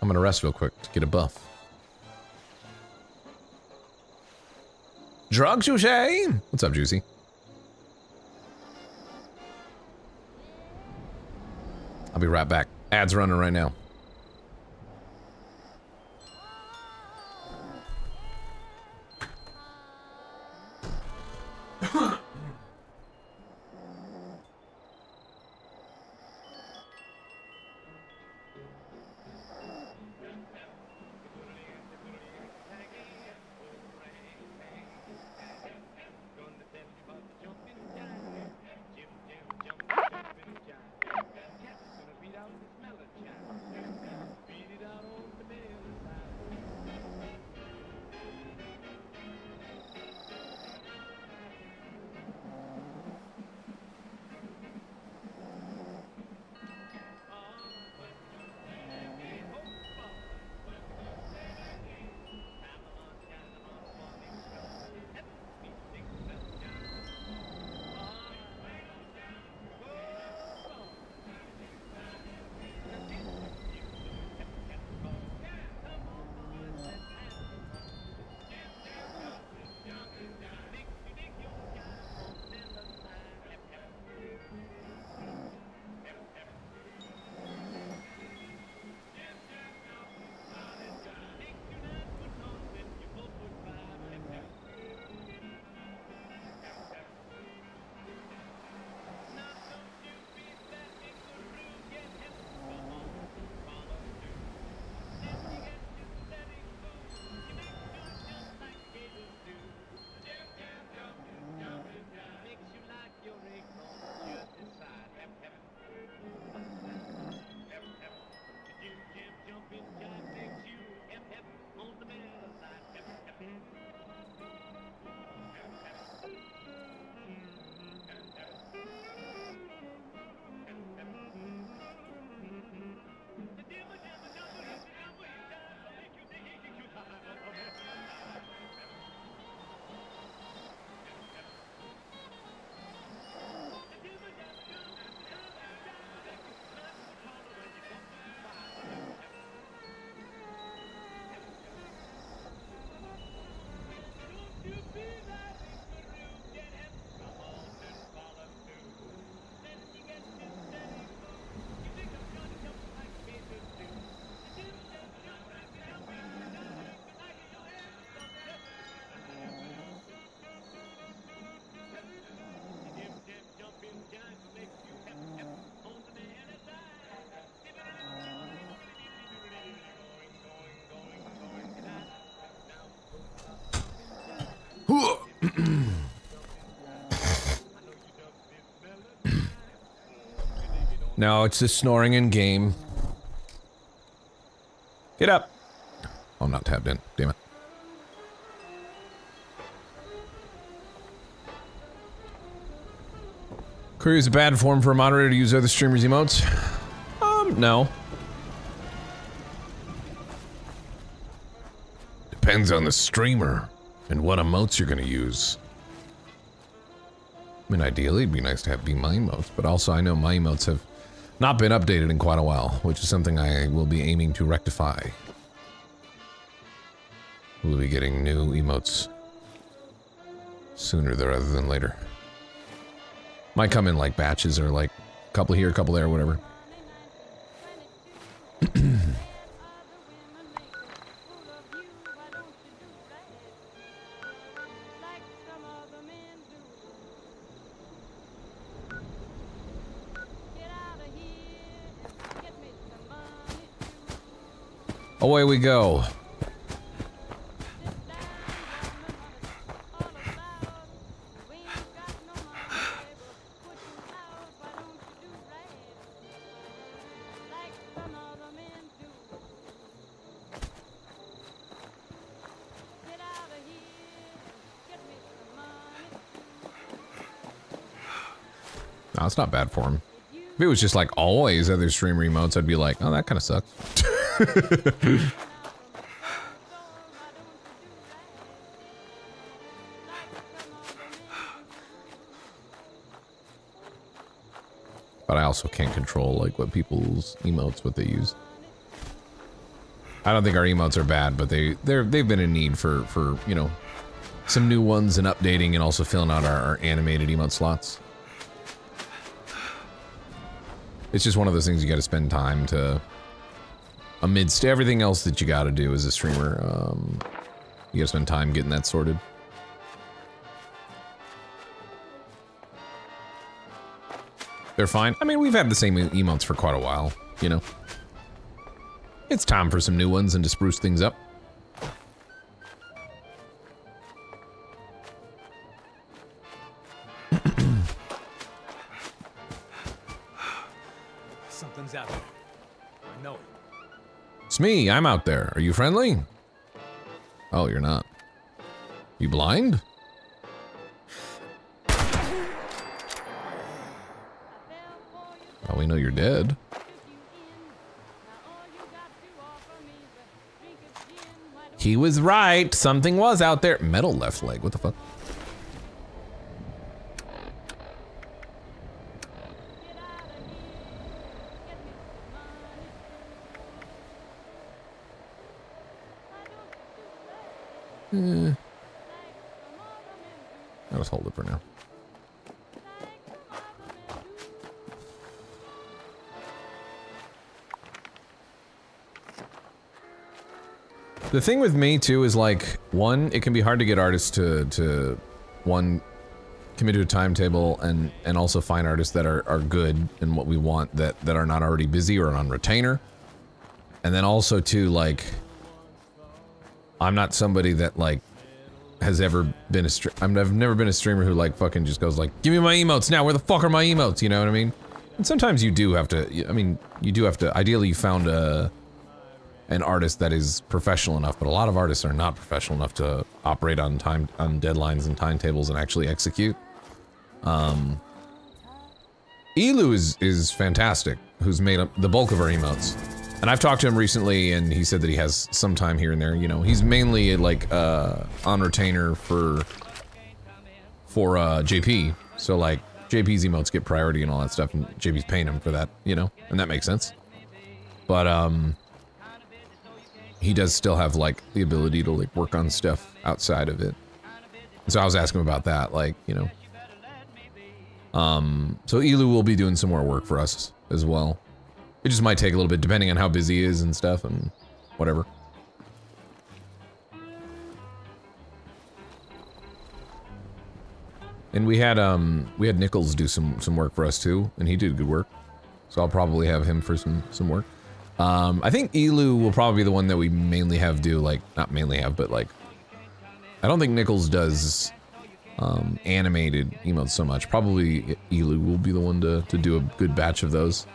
I'm gonna rest real quick to get a buff. Drugs, you say? What's up, Juicy? I'll be right back. Ads running right now. No, it's the snoring in game. Get up. I'm not tabbed in. Damn it. Courier is a bad form for a moderator to use other streamers' emotes. Um, no. Depends on the streamer and what emotes you're gonna use. I mean, ideally, it'd be nice to have be my emotes, but also I know my emotes have not been updated in quite a while, which is something I will be aiming to rectify. We'll be getting new emotes sooner rather than later. Might come in like batches or like a couple here, a couple there, whatever. Away we go. No, it's not bad for him. If it was just like always other stream remotes, I'd be like, oh, that kind of sucks. But I also can't control like what people's emotes, what they use. I don't think our emotes are bad, but they, they're, they've been in need for, for, you know, some new ones and updating and also filling out our, our animated emote slots. It's just one of those things you got to spend time to, amidst everything else that you got to do as a streamer, um, you got to spend time getting that sorted. They're fine. I mean, we've had the same emotes for quite a while, you know. It's time for some new ones and to spruce things up. It's me, I'm out there. Are you friendly? Oh, you're not. You blind? Oh, we know you're dead. He was right. Something was out there. Metal left leg. What the fuck? I'll just hold it for now. The thing with me too is like, one, it can be hard to get artists to, to one, commit to a timetable and, and also find artists that are, are good in what we want that, that are not already busy or on retainer. And then also too, like, I'm not somebody that like has ever been a stream. I've never been a streamer who like fucking just goes like, give me my emotes now. Where the fuck are my emotes? You know what I mean? And sometimes you do have to. I mean, you do have to. Ideally, you found a an artist that is professional enough, but a lot of artists are not professional enough to operate on time, on deadlines and timetables, and actually execute. Um, Elu is is fantastic. Who's made up the bulk of our emotes. And I've talked to him recently, and he said that he has some time here and there, you know. He's mainly, like, uh, on retainer for, for, uh, J P. So, like, J P's emotes get priority and all that stuff, and J P's paying him for that, you know? And that makes sense. But, um, he does still have, like, the ability to, like, work on stuff outside of it. And so I was asking him about that, like, you know. Um, so Elu will be doing some more work for us as well. It just might take a little bit, depending on how busy he is and stuff, and whatever. And we had, um, we had Nichols do some, some work for us, too, and he did good work. So I'll probably have him for some, some work. Um, I think Elu will probably be the one that we mainly have do, like, not mainly have, but, like, I don't think Nichols does, um, animated emotes so much. Probably Elu will be the one to, to do a good batch of those.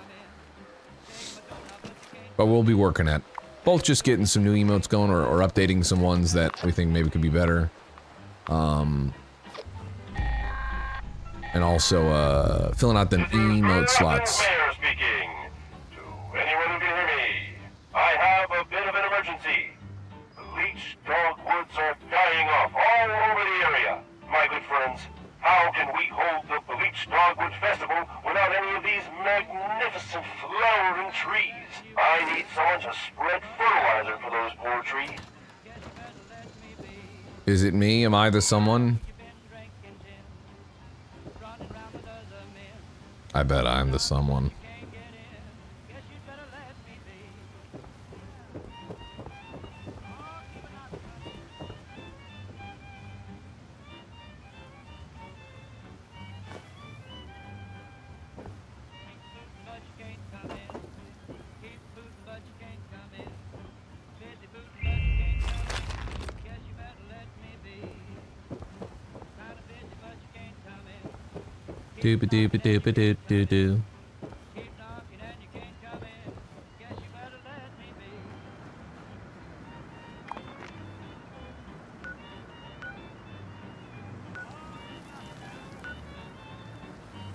But we'll be working at both just getting some new emotes going or, or updating some ones that we think maybe could be better. Um, and also uh, filling out the emote slots. Speaking. To anyone who can hear me, I have a bit of an emergency. The leech dogwoods are dying off all over the area. My good friends, how can we hold the Bleach Dogwood Festival without any of these magnificent flowering trees? I need someone to spread fertilizer for those poor trees. Is it me? Am I the someone? I bet I'm the someone. Doo ba doo ba doo ba doo doo doo.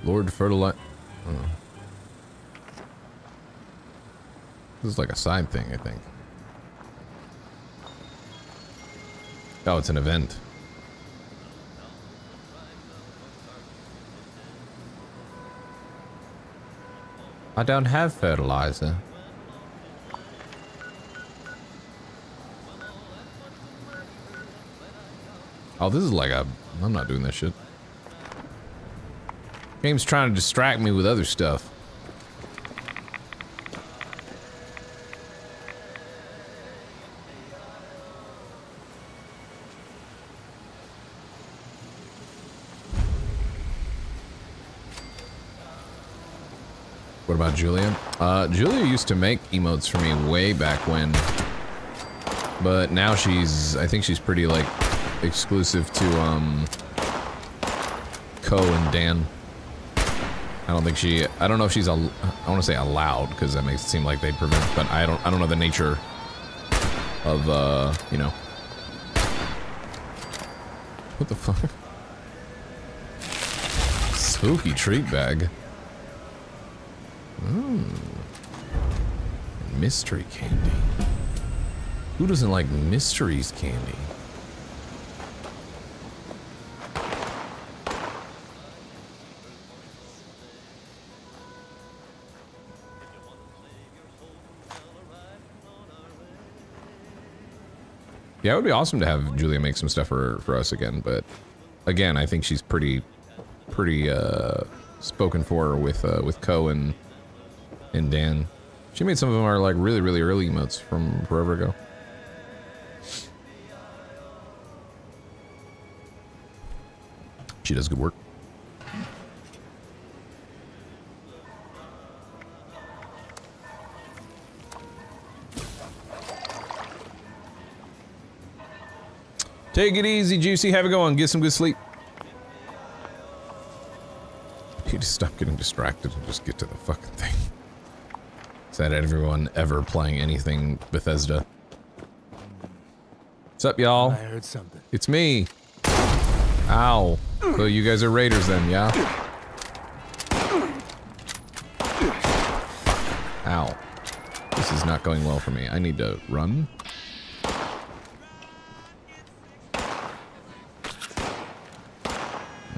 Lord Fertilizer. Oh. This is like a side thing, I think. Oh, it's an event. I don't have fertilizer. Oh, this is like a... I'm not doing this shit. Game's trying to distract me with other stuff. What about Julia? Uh, Julia used to make emotes for me way back when. But now she's, I think she's pretty, like, exclusive to, um, Co and Dan. I don't think she, I don't know if she's, al I want to say allowed, because that makes it seem like they prevent, but I don't, I don't know the nature of, uh, you know. What the fuck? Spooky treat bag. Mmm. Mystery candy. Who doesn't like mysteries candy? Yeah, it would be awesome to have Julia make some stuff for, for us again, but again, I think she's pretty, pretty, uh, spoken for with, uh, with Co and, and Dan. She made some of them are like really, really early emotes from forever ago. She does good work. Take it easy, Juicy. Have it going. Get some good sleep. You need to stop getting distracted and just get to the fucking thing. Is that everyone ever playing anything Bethesda? What's up, y'all? I heard something. It's me. Ow. So you guys are raiders then, yeah? Ow. This is not going well for me. I need to run.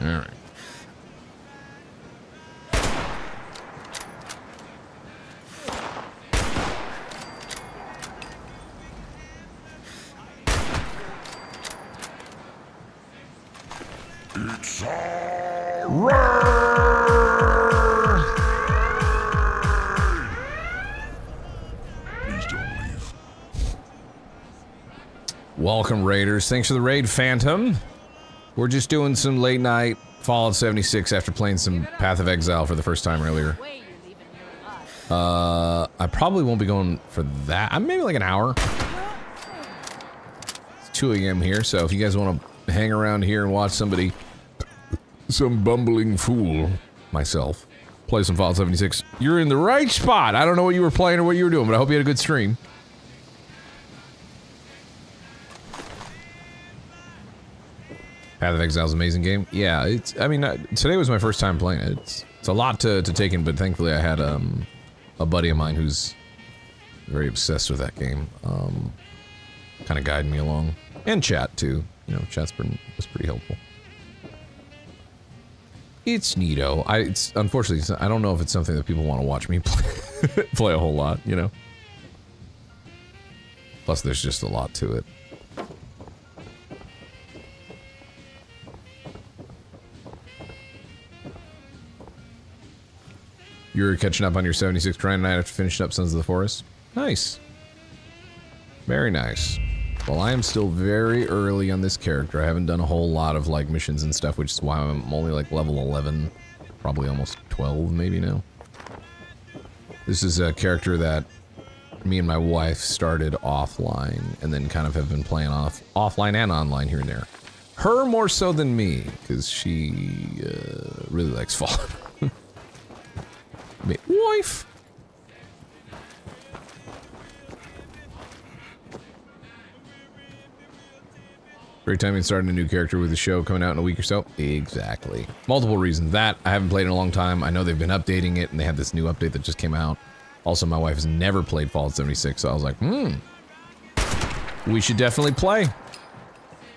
Alright. It's all right. Please don't leave. Welcome, raiders. Thanks for the raid, Phantom. We're just doing some late night Fallout seventy-six after playing some Path of Exile for the first time earlier. Uh, I probably won't be going for that. I'm maybe like an hour. It's two A M here, so if you guys want to hang around here and watch somebody, some bumbling fool, myself, play some Fallout seventy-six, you're in the right spot. I don't know what you were playing or what you were doing, but I hope you had a good stream. Path of Exile is an amazing game. Yeah, it's, I mean, I, today was my first time playing it. It's, it's a lot to, to take in, but thankfully I had, um, a buddy of mine who's very obsessed with that game, um, kind of guiding me along. And chat, too. You know, chat's been, was pretty helpful. It's neato. I, it's, unfortunately, it's, I don't know if it's something that people want to watch me play, play a whole lot, you know? Plus, there's just a lot to it. You're catching up on your seventy-six grind night after finishing up Sons of the Forest. Nice. Very nice. Well, I am still very early on this character. I haven't done a whole lot of, like, missions and stuff, which is why I'm only, like, level eleven. Probably almost twelve, maybe, now. This is a character that me and my wife started offline, and then kind of have been playing off offline and online here and there. Her more so than me, because she uh, really likes Fallout. My wife. Great timing starting a new character with the show coming out in a week or so. Exactly. Multiple reasons. That, I haven't played in a long time. I know they've been updating it, and they had this new update that just came out. Also, my wife has never played Fallout seventy-six, so I was like, hmm. We should definitely play.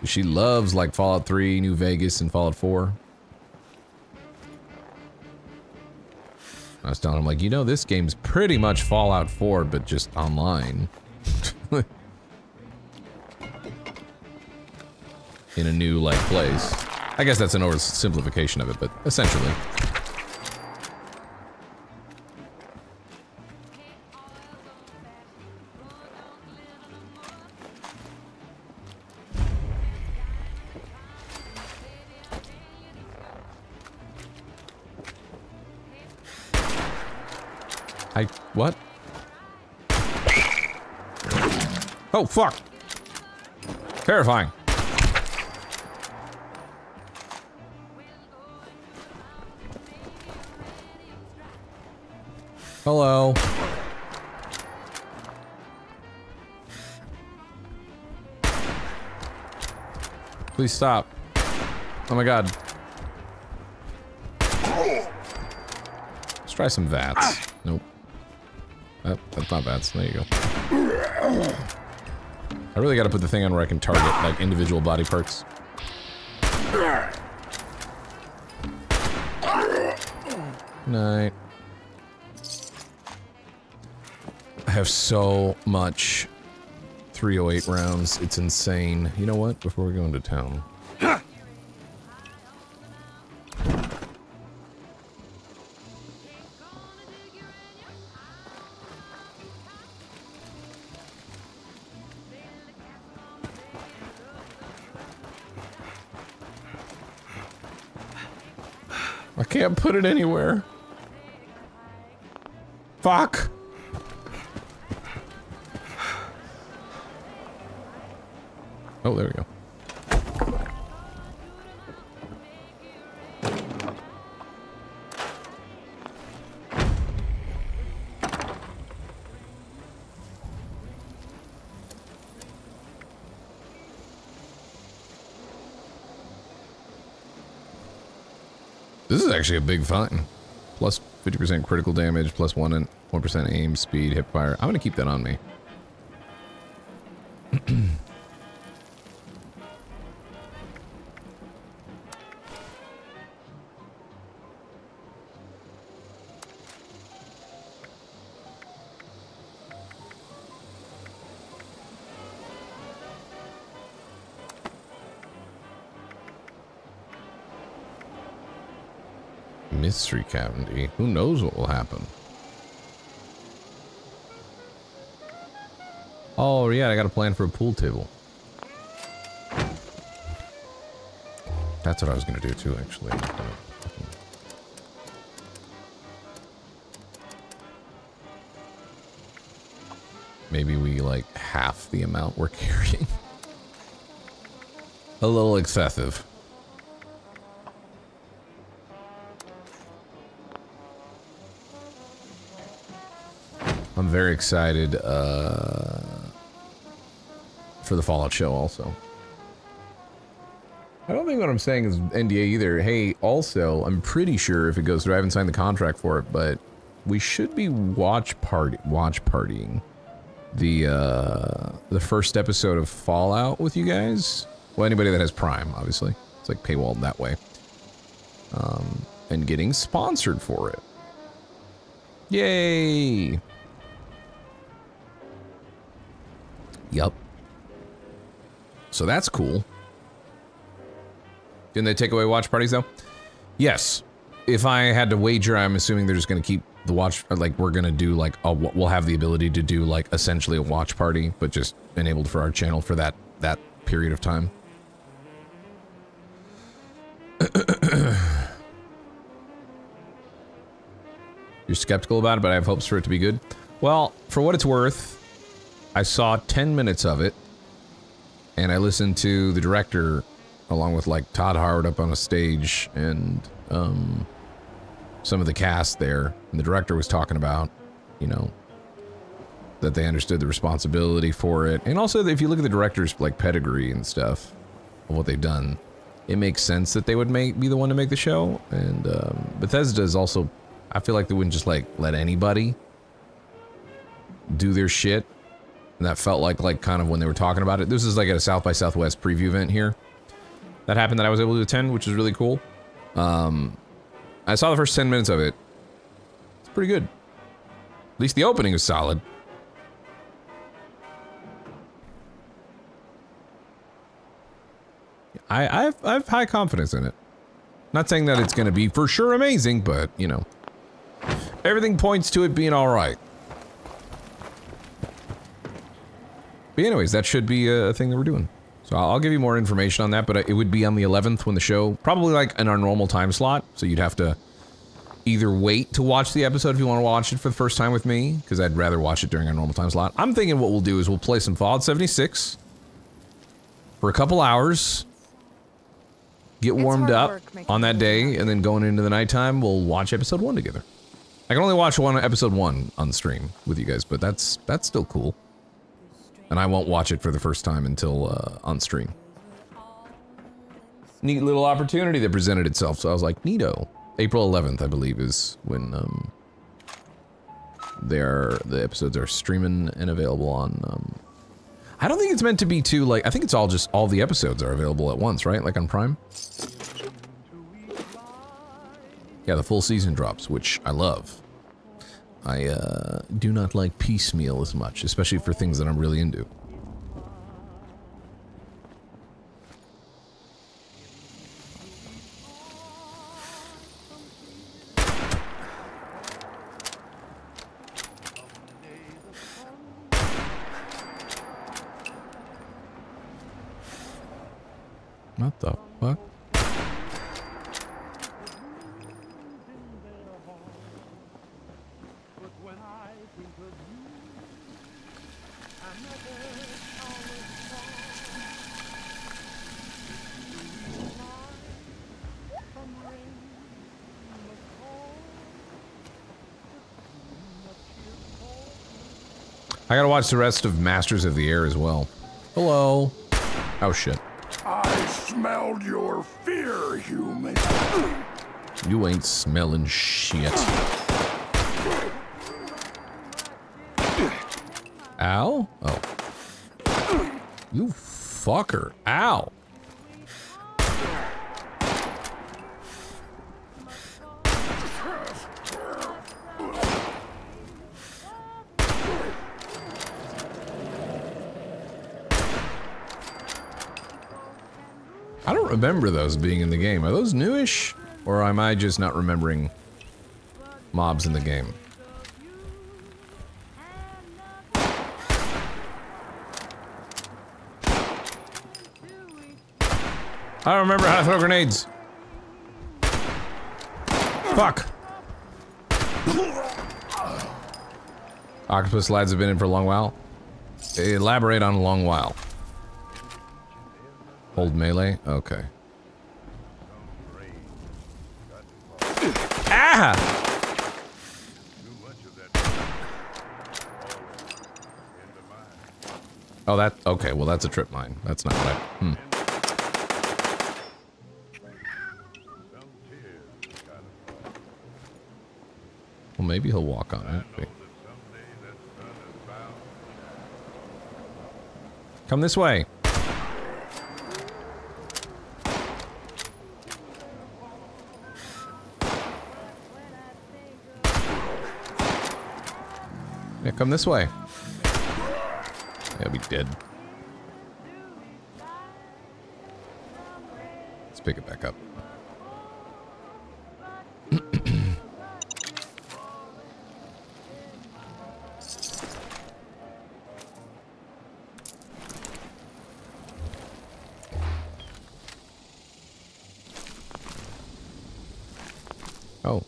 She loves, like, Fallout three, New Vegas, and Fallout four. I was telling him, like, you know, this game's pretty much Fallout four, but just online. In a new, like, place. I guess that's an oversimplification of it, but essentially. I... what? Oh, fuck! Terrifying. Hello. Please stop. Oh my god. Let's try some vats. Nope. That, that's not bats. There you go. I really gotta put the thing on where I can target, like, individual body parts. Night. I have so much three oh eight rounds, it's insane. You know what? Before we go into town. I can't put it anywhere. Fuck. Oh, there we go. This is actually a big find. Plus fifty percent critical damage, plus one and one percent aim, speed, hip fire. I'm gonna keep that on me. Mystery cavity. Who knows what will happen? Oh yeah, I got a plan for a pool table. That's what I was gonna do too, actually. Maybe we like half the amount we're carrying. A little excessive. I'm very excited uh, for the Fallout show also. I don't think what I'm saying is N D A either. Hey, also, I'm pretty sure if it goes through, I haven't signed the contract for it, but we should be watch party, watch partying the uh, the first episode of Fallout with you guys. Well, anybody that has Prime, obviously. It's like paywalled that way. Um, and getting sponsored for it. Yay! Yup. So that's cool. Didn't they take away watch parties though? Yes. If I had to wager, I'm assuming they're just gonna keep the watch, or like we're gonna do like, a, we'll have the ability to do like essentially a watch party, but just enabled for our channel for that, that period of time. You're skeptical about it, but I have hopes for it to be good. Well, for what it's worth, I saw ten minutes of it, and I listened to the director along with like Todd Howard up on a stage and um, some of the cast there. And the director was talking about, you know, that they understood the responsibility for it. And also, if you look at the director's like pedigree and stuff of what they've done, it makes sense that they would make be the one to make the show. And um, Bethesda is also, I feel like they wouldn't just like let anybody do their shit. And that felt like like kind of when they were talking about it. This is like at a South by Southwest preview event here that happened that I was able to attend, which is really cool. Um, I saw the first ten minutes of it. It's pretty good. At least the opening is solid. I, I, have, I have high confidence in it. Not saying that it's going to be for sure amazing, but, you know, everything points to it being alright. But anyways, that should be a thing that we're doing. So I'll, I'll give you more information on that, but it would be on the eleventh when the show, probably like in our normal time slot, so you'd have to either wait to watch the episode if you want to watch it for the first time with me, because I'd rather watch it during our normal time slot. I'm thinking what we'll do is we'll play some Fallout seventy-six for a couple hours, get warmed up on that day, and then going into the nighttime, we'll watch episode one together. I can only watch one episode one on stream with you guys, but that's, that's still cool. And I won't watch it for the first time until, uh, on stream. Neat little opportunity that presented itself, so I was like, neato. April eleventh, I believe, is when, um, they are, the episodes are streaming and available on, um... I don't think it's meant to be too, like, I think it's all just, all the episodes are available at once, right? Like on Prime? Yeah, the full season drops, which I love. I uh, do not like piecemeal as much, especially for things that I'm really into. What the fuck? I gotta watch the rest of Masters of the Air as well. Hello. Oh shit. I smelled your fear, human. You ain't smelling shit. Ow? Oh. You fucker. Ow. I don't remember those being in the game. Are those newish? Or am I just not remembering mobs in the game? I don't remember how to throw grenades. Fuck. Octopus lads have been in for a long while. Elaborate on a long while. Hold melee? Okay. Ah! Oh, that- okay, well that's a trip mine. That's not right. Hmm. Well, maybe he'll walk on it. Come this way! Yeah, come this way. Yeah, we did. Let's pick it back up. Oh.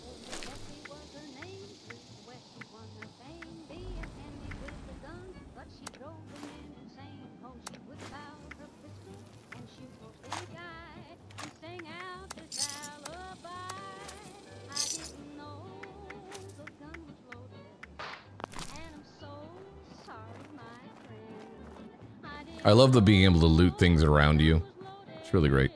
I love the being able to loot things around you. It's really great.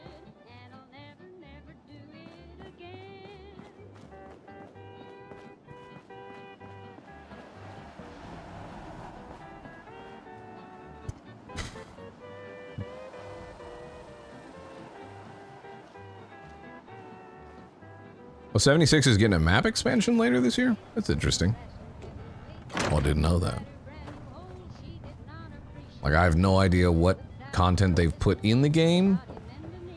Well, seventy-six is getting a map expansion later this year? That's interesting. Oh, I didn't know that. Like, I have no idea what content they've put in the game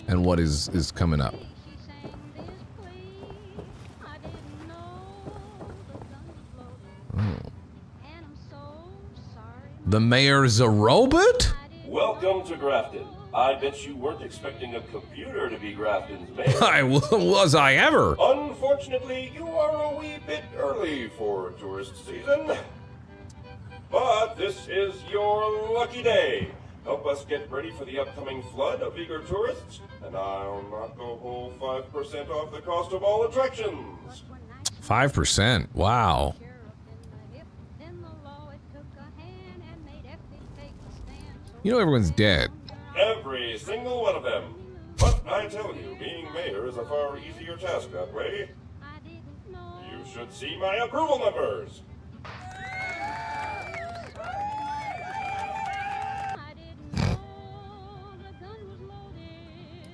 and what is, is coming up. Oh. The mayor's a robot? Welcome to Grafton. I bet you weren't expecting a computer to be Grafton's mayor. I was I ever? Unfortunately, you are a wee bit early for tourist season. But this is your lucky day. Help us get ready for the upcoming flood of eager tourists, and I'll not go whole five percent off the cost of all attractions. five percent? Wow. You know everyone's dead. Every single one of them. But I tell you, being mayor is a far easier task that way. You should see my approval numbers.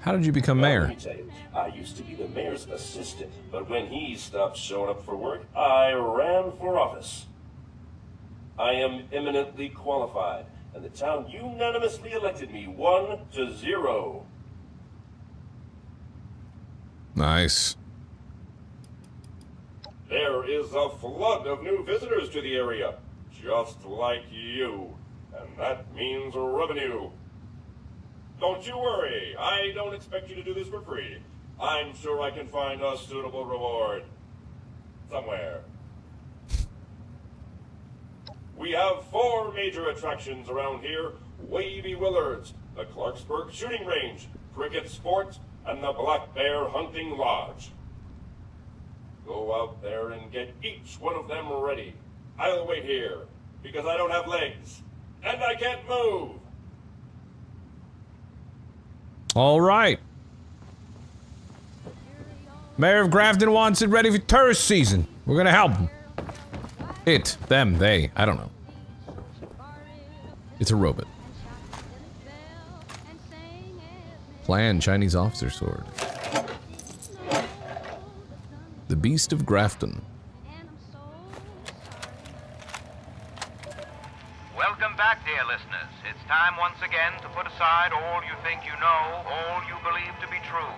How did you become mayor? Well, let me tell you, I used to be the mayor's assistant, but when he stopped showing up for work, I ran for office. I am eminently qualified, and the town unanimously elected me one to zero. Nice. There is a flood of new visitors to the area, just like you, and that means revenue. Don't you worry, I don't expect you to do this for free. I'm sure I can find a suitable reward somewhere. We have four major attractions around here: Wavy Willards, the Clarksburg Shooting Range, Cricket Sports, and the Black Bear Hunting Lodge. Go out there and get each one of them ready. I'll wait here, because I don't have legs, and I can't move. All right. Mayor of Grafton wants it ready for tourist season. We're gonna help him. It, them, they, I don't know. It's a robot. Plan Chinese officer sword. The Beast of Grafton. Welcome back, dear listeners. It's time once again to put aside all you think you know, all you believe to be true.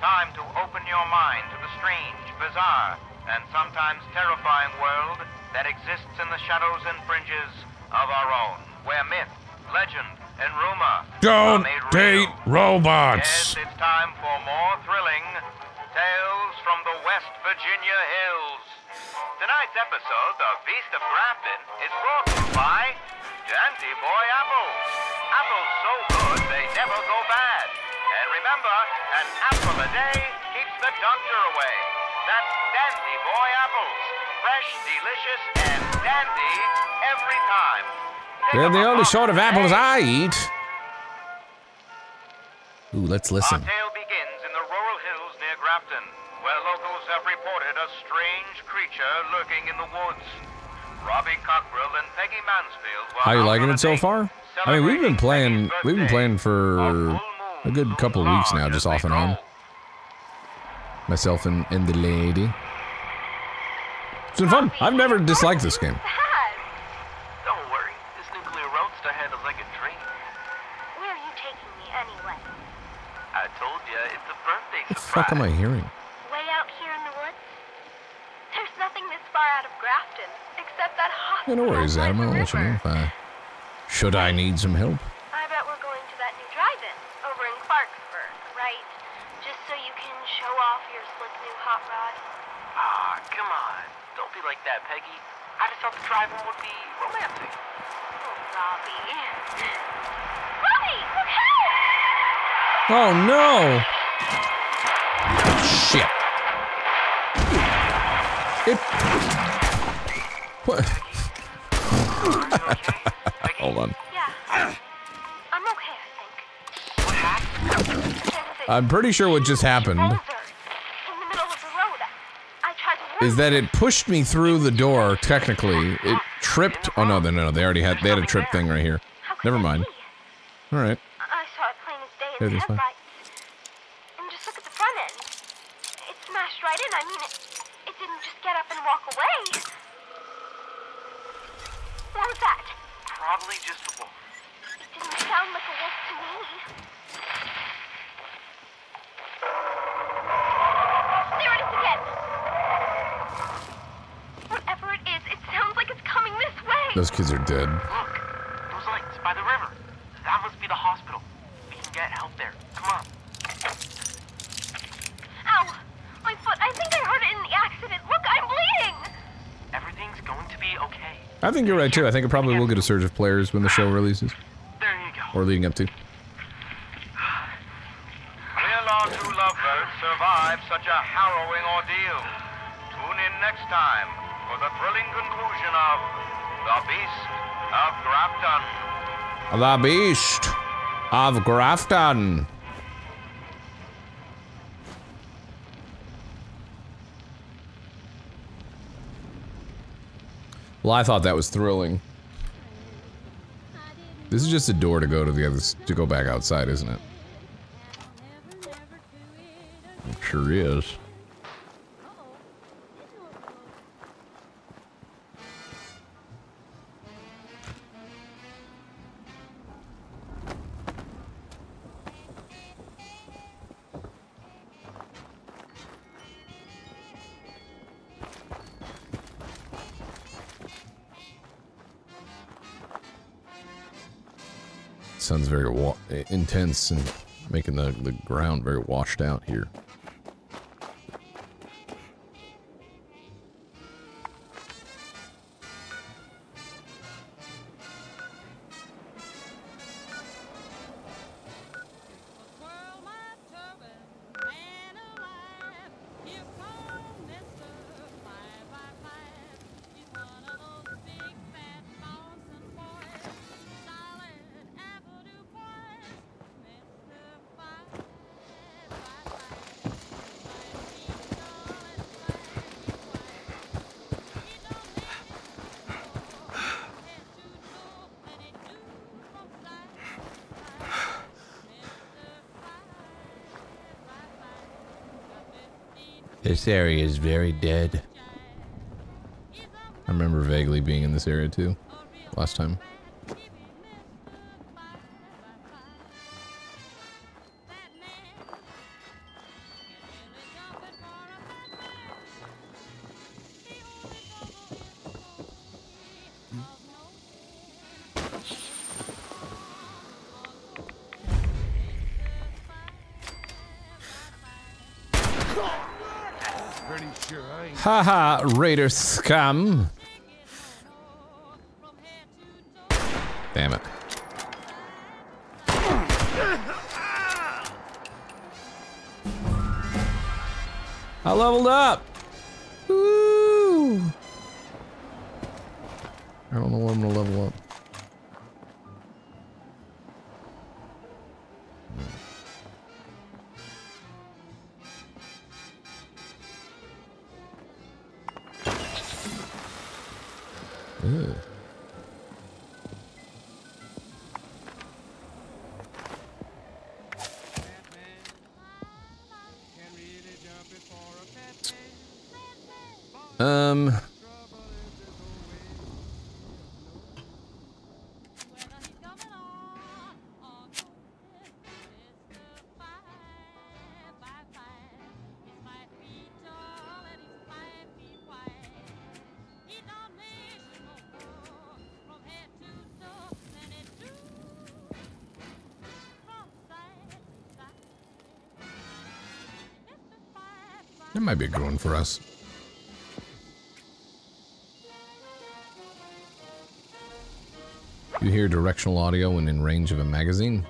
Time to open your mind to the strange, bizarre, and sometimes terrifying world that exists in the shadows and fringes of our own, where myth, legend, and rumor don't date robots. Yes, it's time for more thrilling tales from the West Virginia hills. Tonight's episode, The Beast of Grafton, is brought to you by Dandy Boy Apples. Apples so good they never go bad. And remember, an apple a day keeps the doctor away. That's Dandy Boy Apples. Fresh, delicious, and dandy every time. They're the only sort of apples I eat. Ooh, let's listen. Our tale begins in the rural hills near Grafton, where locals have reported a strange creature lurking in the woods. Robbie Cockrell and Peggy Mansfield were... How you liking it so far? I mean, we've been playing, we've been playing for a good couple of weeks now, just off and on. Myself and, and the lady. It's been fun. I've never disliked this game. Don't worry, this nuclear roadster handles like a dream. Where are you taking me anyway? I told you, it's a birthday surprise. What the fuck am I hearing? Way out here in the woods? There's nothing this far out of Grafton. Yeah, no worries, Adam. I'll let you know if I... Should I need some help? I bet we're going to that new drive-in over in Clarksburg, right? Just so you can show off your slick new hot rod. Ah, come on. Don't be like that, Peggy. I just thought the drive-in would be romantic. Oh, Robbie. Robbie, look out! Oh, no! Shit. It... What? Hold on. Yeah. I'm pretty sure what just happened is that it pushed me through the door, technically. It tripped. Oh, no, no, no. They already had, they had a trip thing right here. Never mind. All right. I saw it plain as day in the headlights. And just look at the front end. It smashed right in. I mean, it, it didn't just get up and walk away. What was that? Probably just a wolf. It didn't sound like a wolf to me. There it is again. Whatever it is, it sounds like it's coming this way. Those kids are dead. Look, those lights by the river. That must be the hospital. We can get help there. Come on. Ow! My foot. I think I hurt it in the accident. Look, I'm bleeding! Everything's going to be okay. I think you're right, too. I think it probably will get a surge of players when the show releases. There you go. Or leading up to. Will our two lovebirds survive such a harrowing ordeal? Tune in next time for the thrilling conclusion of The Beast of Grafton. The Beast of Grafton. Well, I thought that was thrilling. This is just a door to go to the other, to go back outside, isn't it? It sure is. Sun's very wa intense and making the, the ground very washed out here. This area is very dead. I remember vaguely being in this area too, last time. Haha, Raider scum. Damn it. I leveled up. Woo. I don't know what I'm gonna level up. Um, that might be a good one for us. You hear directional audio when in range of a magazine.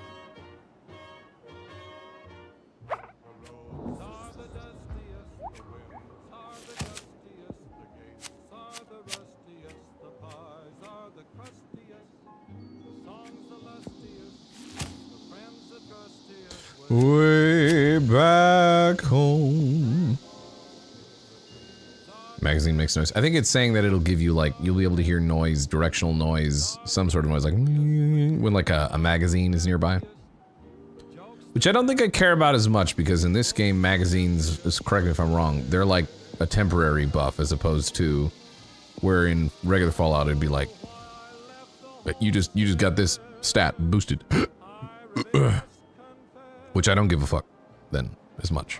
We way back home. Magazine makes noise. I think it's saying that it'll give you, like, you'll be able to hear noise, directional noise, some sort of noise, like, when, like, a, a magazine is nearby. Which I don't think I care about as much, because in this game, magazines, correct me if I'm wrong, they're like a temporary buff, as opposed to where in regular Fallout it'd be like, you just, you just got this stat boosted. Which I don't give a fuck, then, as much.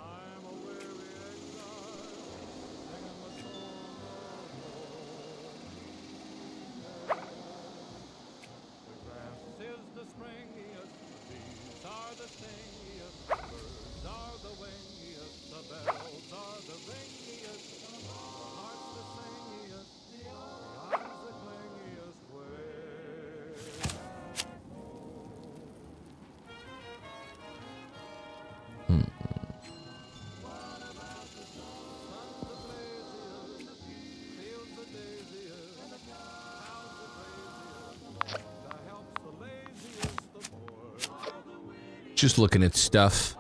Just looking at stuff.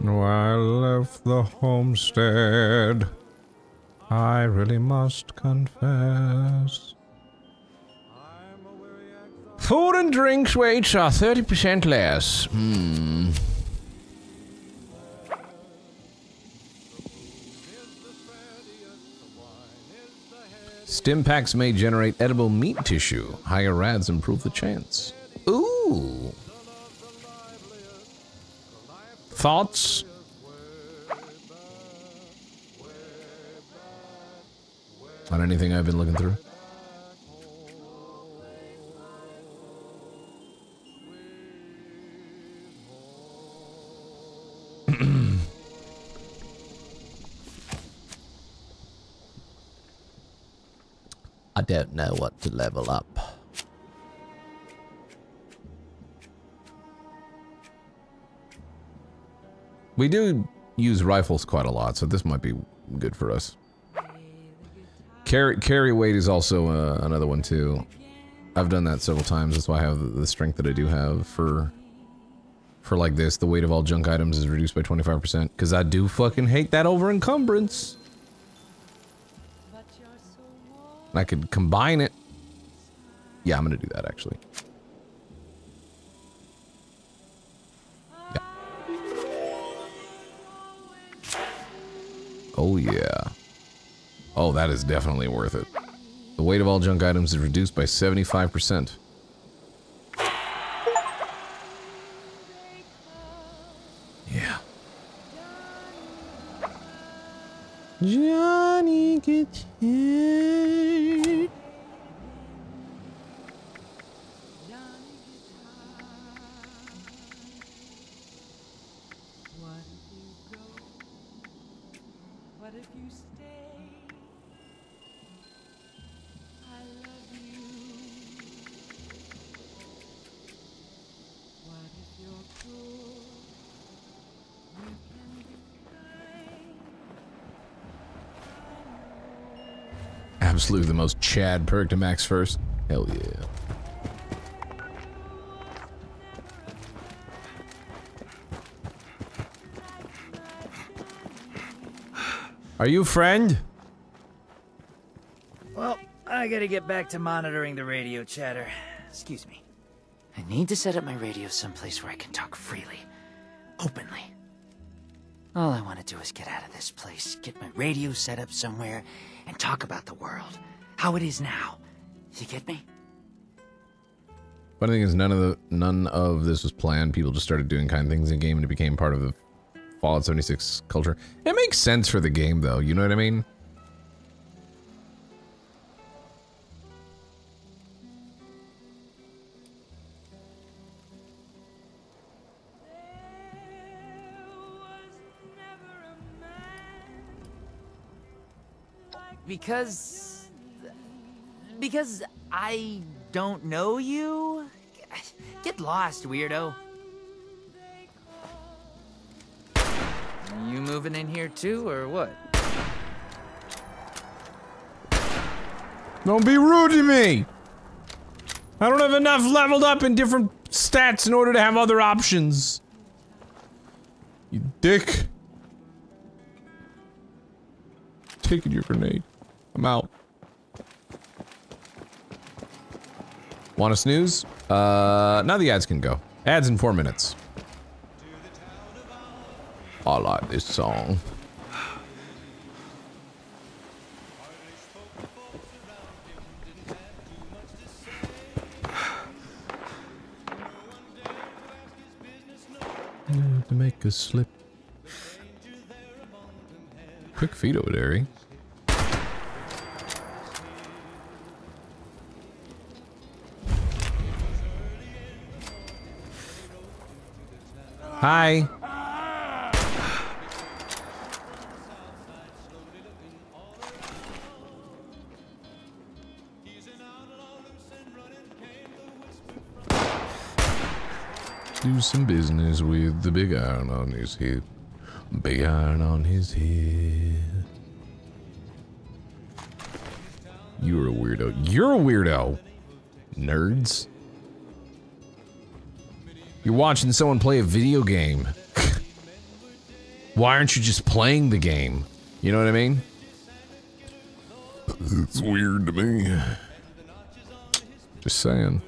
No, I left the homestead. I really must confess. Food and drinks weights are thirty percent less. Hmm. Stim packs may generate edible meat tissue. Higher rads improve the chance. Ooh. Thoughts? On anything I've been looking through. I don't know what to level up. We do use rifles quite a lot, so this might be good for us. Carry, carry weight is also uh, another one, too. I've done that several times, that's why I have the, the strength that I do have for... For like this, the weight of all junk items is reduced by twenty-five percent, because I do fucking hate that over encumbrance! And I could combine it. Yeah, I'm gonna do that, actually. Yeah. Oh, yeah. Oh, that is definitely worth it. The weight of all junk items is reduced by seventy-five percent. Yeah. Johnny gets hit. Absolutely the most Chad perk to max first. Hell yeah. Are you friend? Well, I gotta get back to monitoring the radio chatter. Excuse me. I need to set up my radio someplace where I can talk freely. Openly. All I want to do is get out of this place, get my radio set up somewhere, and talk about the world. How it is now. You get me? Funny thing is, none of the none of this was planned. People just started doing kind of things in game and it became part of the Fallout seventy-six culture. It makes sense for the game though, you know what I mean? Because Because I don't know you? Get lost, weirdo. You moving in here too, or what? Don't be rude to me! I don't have enough leveled up in different stats in order to have other options. You dick. Taking your grenade. I'm out. Wanna snooze? Uh, now the ads can go. Ads in four minutes. I like this song. To make a slip. Quick feet over there. Hi. Do some business with the big iron on his head. Big iron on his head. You're a weirdo. You're a weirdo! Nerds. You're watching someone play a video game. Why aren't you just playing the game? You know what I mean? It's weird to me. Just saying.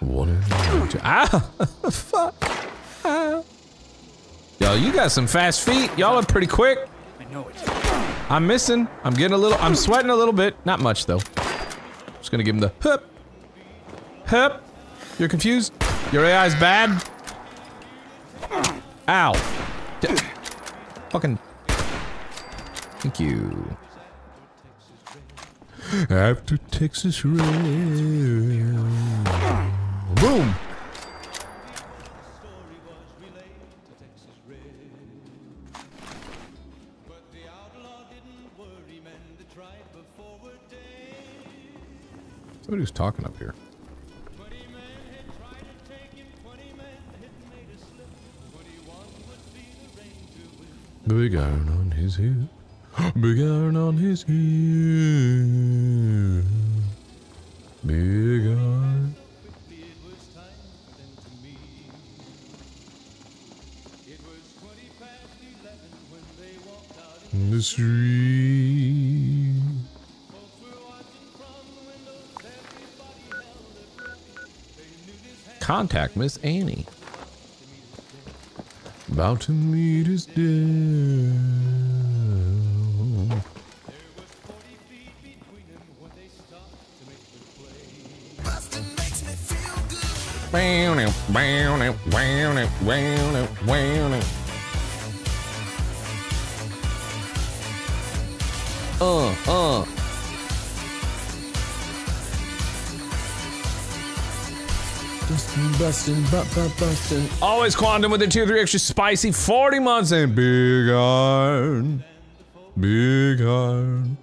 What is that? Ah! Fuck! Ah. Yo, you got some fast feet. Y'all are pretty quick. I know it. I'm missing. I'm getting a little- I'm sweating a little bit. Not much, though. Just gonna give him the hup. Hup. You're confused? Your A I's bad? Ow. D Fucking. Thank you. After Texas Rail. Boom! Somebody was talking up here. Big iron on his head. Big iron on his head. Big iron. In the street. Contact Miss Annie. About to meet his death. Bound it, bound it, bound it, bound it, bound it. Uh, uh. Bustin', bustin', bu bu bustin'. Always Quantum with a tier three extra spicy. forty months and big iron. Big iron.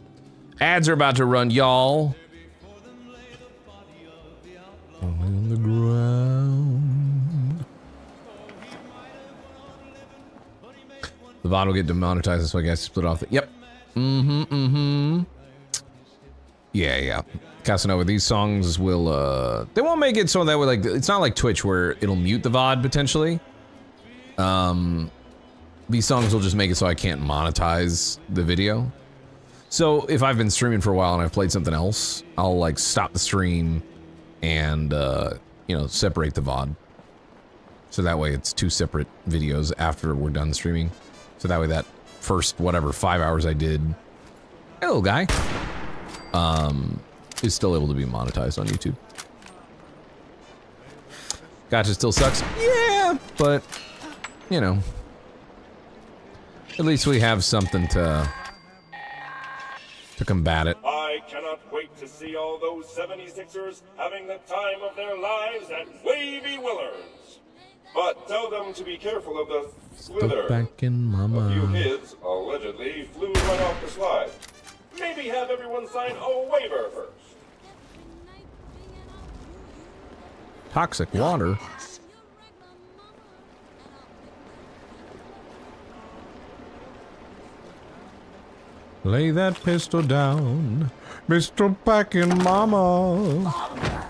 Ads are about to run, y'all. On the ground. The VOD will get demonetized, that's why I guess split off the. Yep. Mm-hmm, mm-hmm. Yeah, yeah. Casanova, these songs will, uh... they won't make it so that way, like, it's not like Twitch where it'll mute the V O D, potentially. Um... These songs will just make it so I can't monetize the video. So, if I've been streaming for a while and I've played something else, I'll, like, stop the stream and, uh, you know, separate the V O D. So that way it's two separate videos after we're done streaming. So that way that first, whatever, five hours I did, hey, little guy, um, is still able to be monetized on YouTube. Gotcha still sucks. Yeah, but, you know, at least we have something to, to combat it. I cannot wait to see all those seventy-sixers having the time of their lives at Wavy Willers. But tell them to be careful of the slither. Back in mama. A few kids allegedly flew right off the slide. Maybe have everyone sign a waiver first. Toxic water? Lay that pistol down, Mister Packin' Mama. I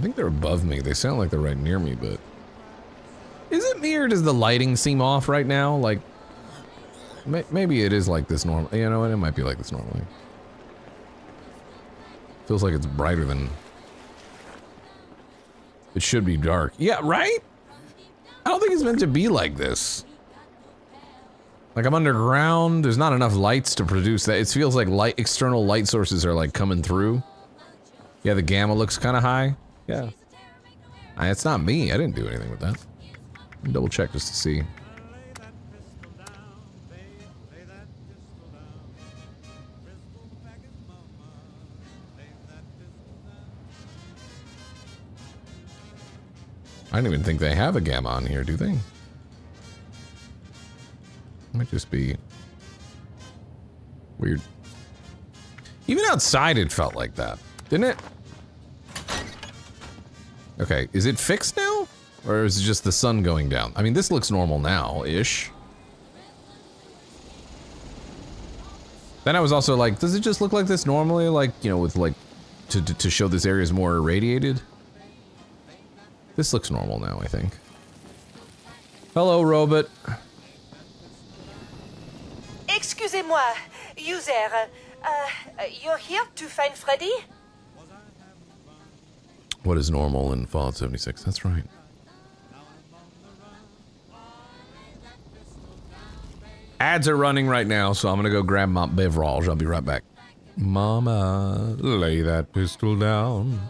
think they're above me. They sound like they're right near me, but... Is it me or does the lighting seem off right now? Like... May maybe it is like this normally. You know what? It might be like this normally. Feels like it's brighter than... It should be dark. Yeah, right? I don't think it's meant to be like this. Like, I'm underground, there's not enough lights to produce that. It feels like light, external light sources are like coming through. Yeah, the gamma looks kind of high. Yeah. I, it's not me, I didn't do anything with that. Double check just to see. I don't even think they have a gamma on here, do they? Might just be... weird. Even outside it felt like that, didn't it? Okay, is it fixed now? Or is it just the sun going down? I mean, this looks normal now-ish. Then I was also like, does it just look like this normally? Like, you know, with like... To, to show this area is more irradiated? This looks normal now, I think. Hello, robot. Excusez-moi, user. Uh, you're here to find Freddy? What is normal in Fallout seventy-six? That's right. Ads are running right now, so I'm gonna go grab my beverage. I'll be right back. Mama, lay that pistol down.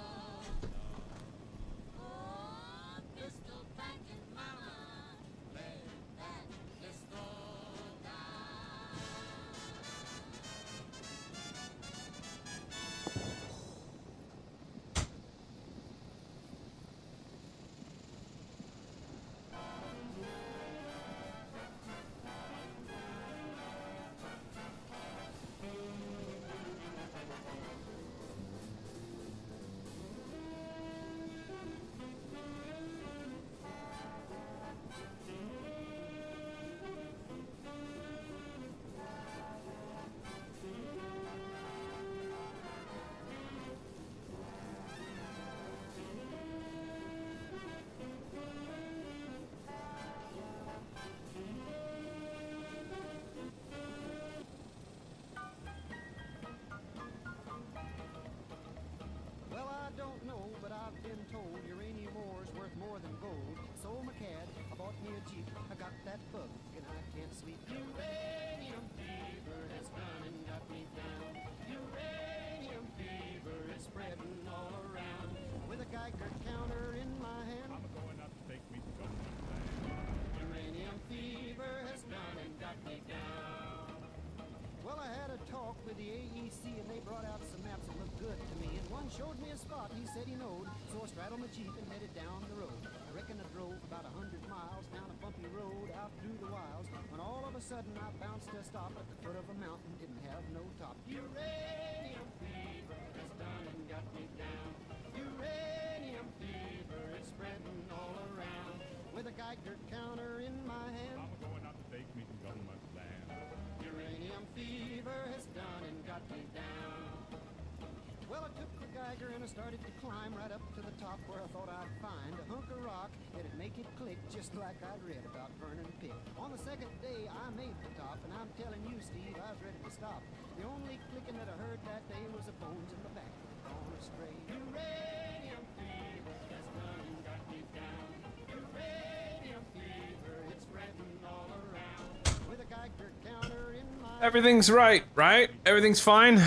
Everything's right, right? Everything's fine?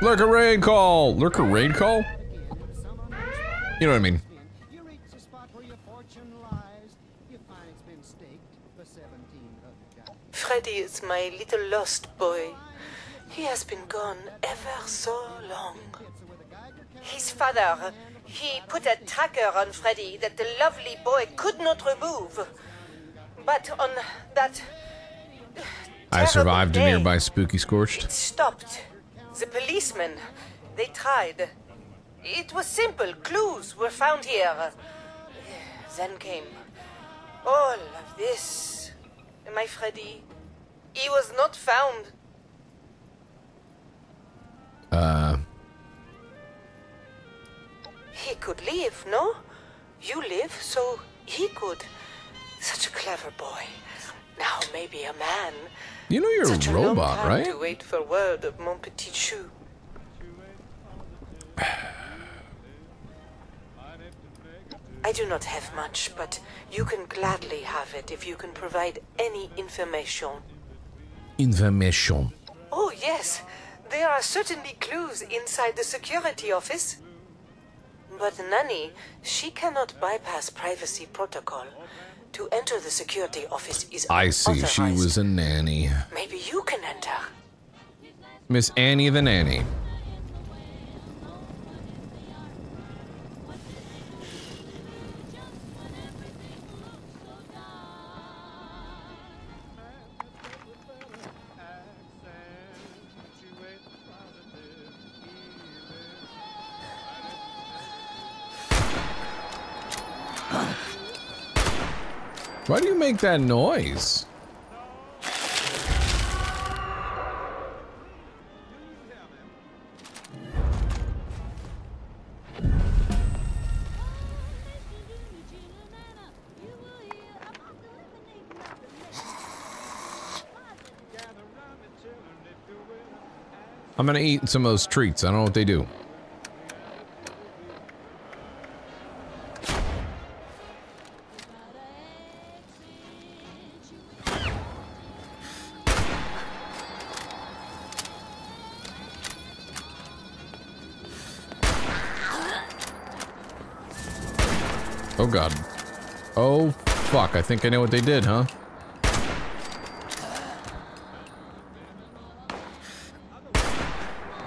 Lurker raid call! Lurker raid call? You know what I mean. Freddy is my little lost boy. He has been gone ever so long. His father, He put a tracker on Freddy that the lovely boy could not remove. But on that... I survived a nearby spooky scorched. It stopped. The policemen, they tried. It was simple. Clues were found here. Then came all of this. My Freddy, he was not found. Uh... He could leave, no? You live, so he could. Such a clever boy. Now maybe a man. You know you're Such a robot, a long time, right? To wait for word of mon petit chou. I do not have much, but you can gladly have it if you can provide any information. Information. Oh yes, there are certainly clues inside the security office. But Nanny, she cannot bypass privacy protocol. To enter the security office is I see, she was a nanny. Maybe you can enter. Miss Annie the Nanny. Why do you make that noise? I'm gonna eat some of those treats. I don't know what they do. Oh god. Oh fuck, I think I know what they did, huh?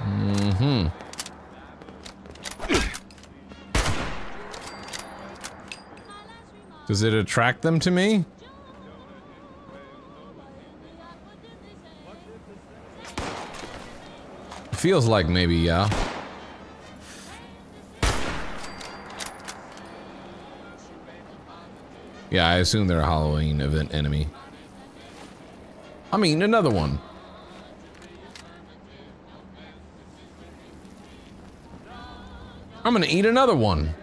Mm-hmm. Does it attract them to me? Feels like maybe, yeah. Yeah, I assume they're a Halloween event enemy. I mean, another one. I'm gonna eat another one.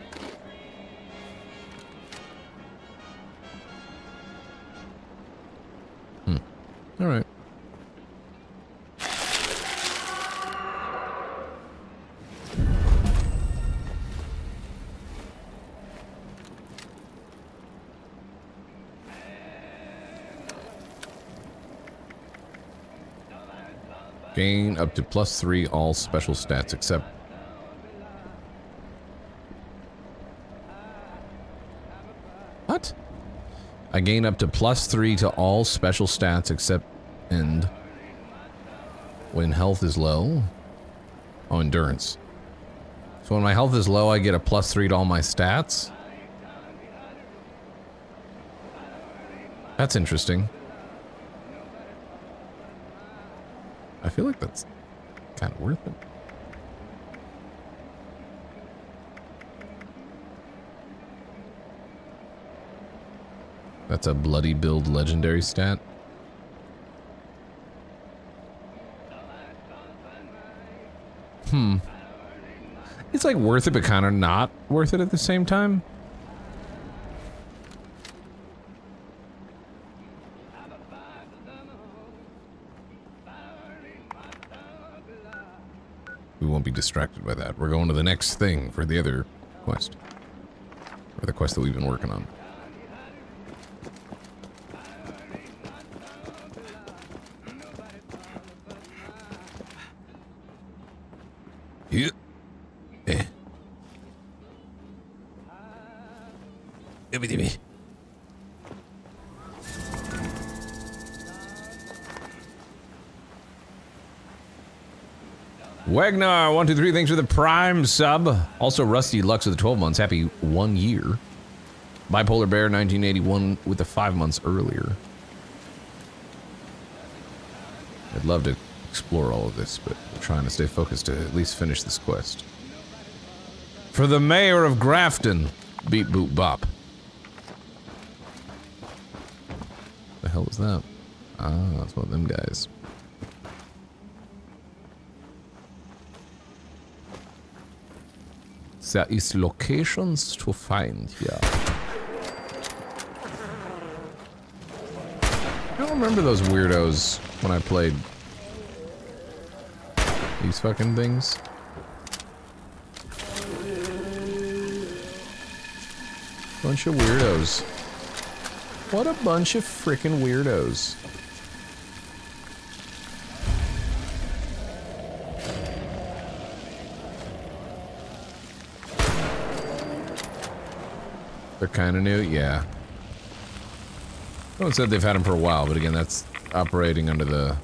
Hmm. All right. Gain up to plus three all special stats except what? I gain up to plus three to all special stats except end when health is low. Oh, endurance. So when my health is low, I get a plus three to all my stats. That's interesting. I feel like that's kind of worth it. That's a bloody build legendary stat. Hmm. It's like worth it, but kind of not worth it at the same time. We won't be distracted by that. We're going to the next thing for the other quest. Or the quest that we've been working on. Yeah. Eh. Wagner, one, two, three, thanks for the prime sub. Also, Rusty Lux with the twelve months. Happy one year. Bipolar Bear, nineteen eighty-one with the five months earlier. I'd love to explore all of this, but I'm trying to stay focused to at least finish this quest. For the mayor of Grafton, beep boop bop. What the hell was that? Ah, that's one of them guys. There is locations to find here. I don't remember those weirdos when I played these fucking things. Bunch of weirdos. What a bunch of frickin' weirdos. They're kind of new, yeah. Someone said they've had them for a while, but again, that's operating under the,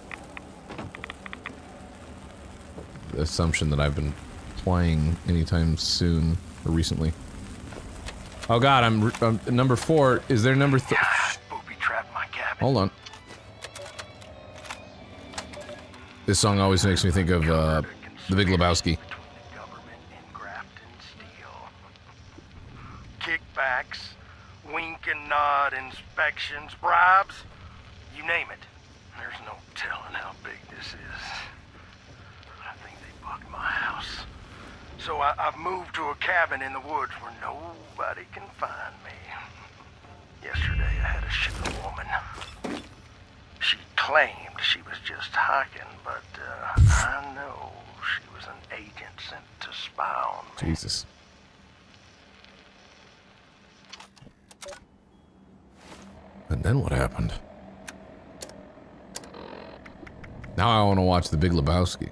the assumption that I've been playing anytime soon or recently. Oh god, I'm, I'm number four. Is there number three? Booby trapped my cabin. Hold on. This song always makes me think of uh, The Big Lebowski. Wink and nod, inspections, bribes, you name it. There's no telling how big this is. I think they bugged my house. So I, I've moved to a cabin in the woods where nobody can find me. Yesterday I had a shooting woman. She claimed she was just hiking, but uh, I know she was an agent sent to spy on me. Jesus. And then what happened? Now I want to watch The Big Lebowski.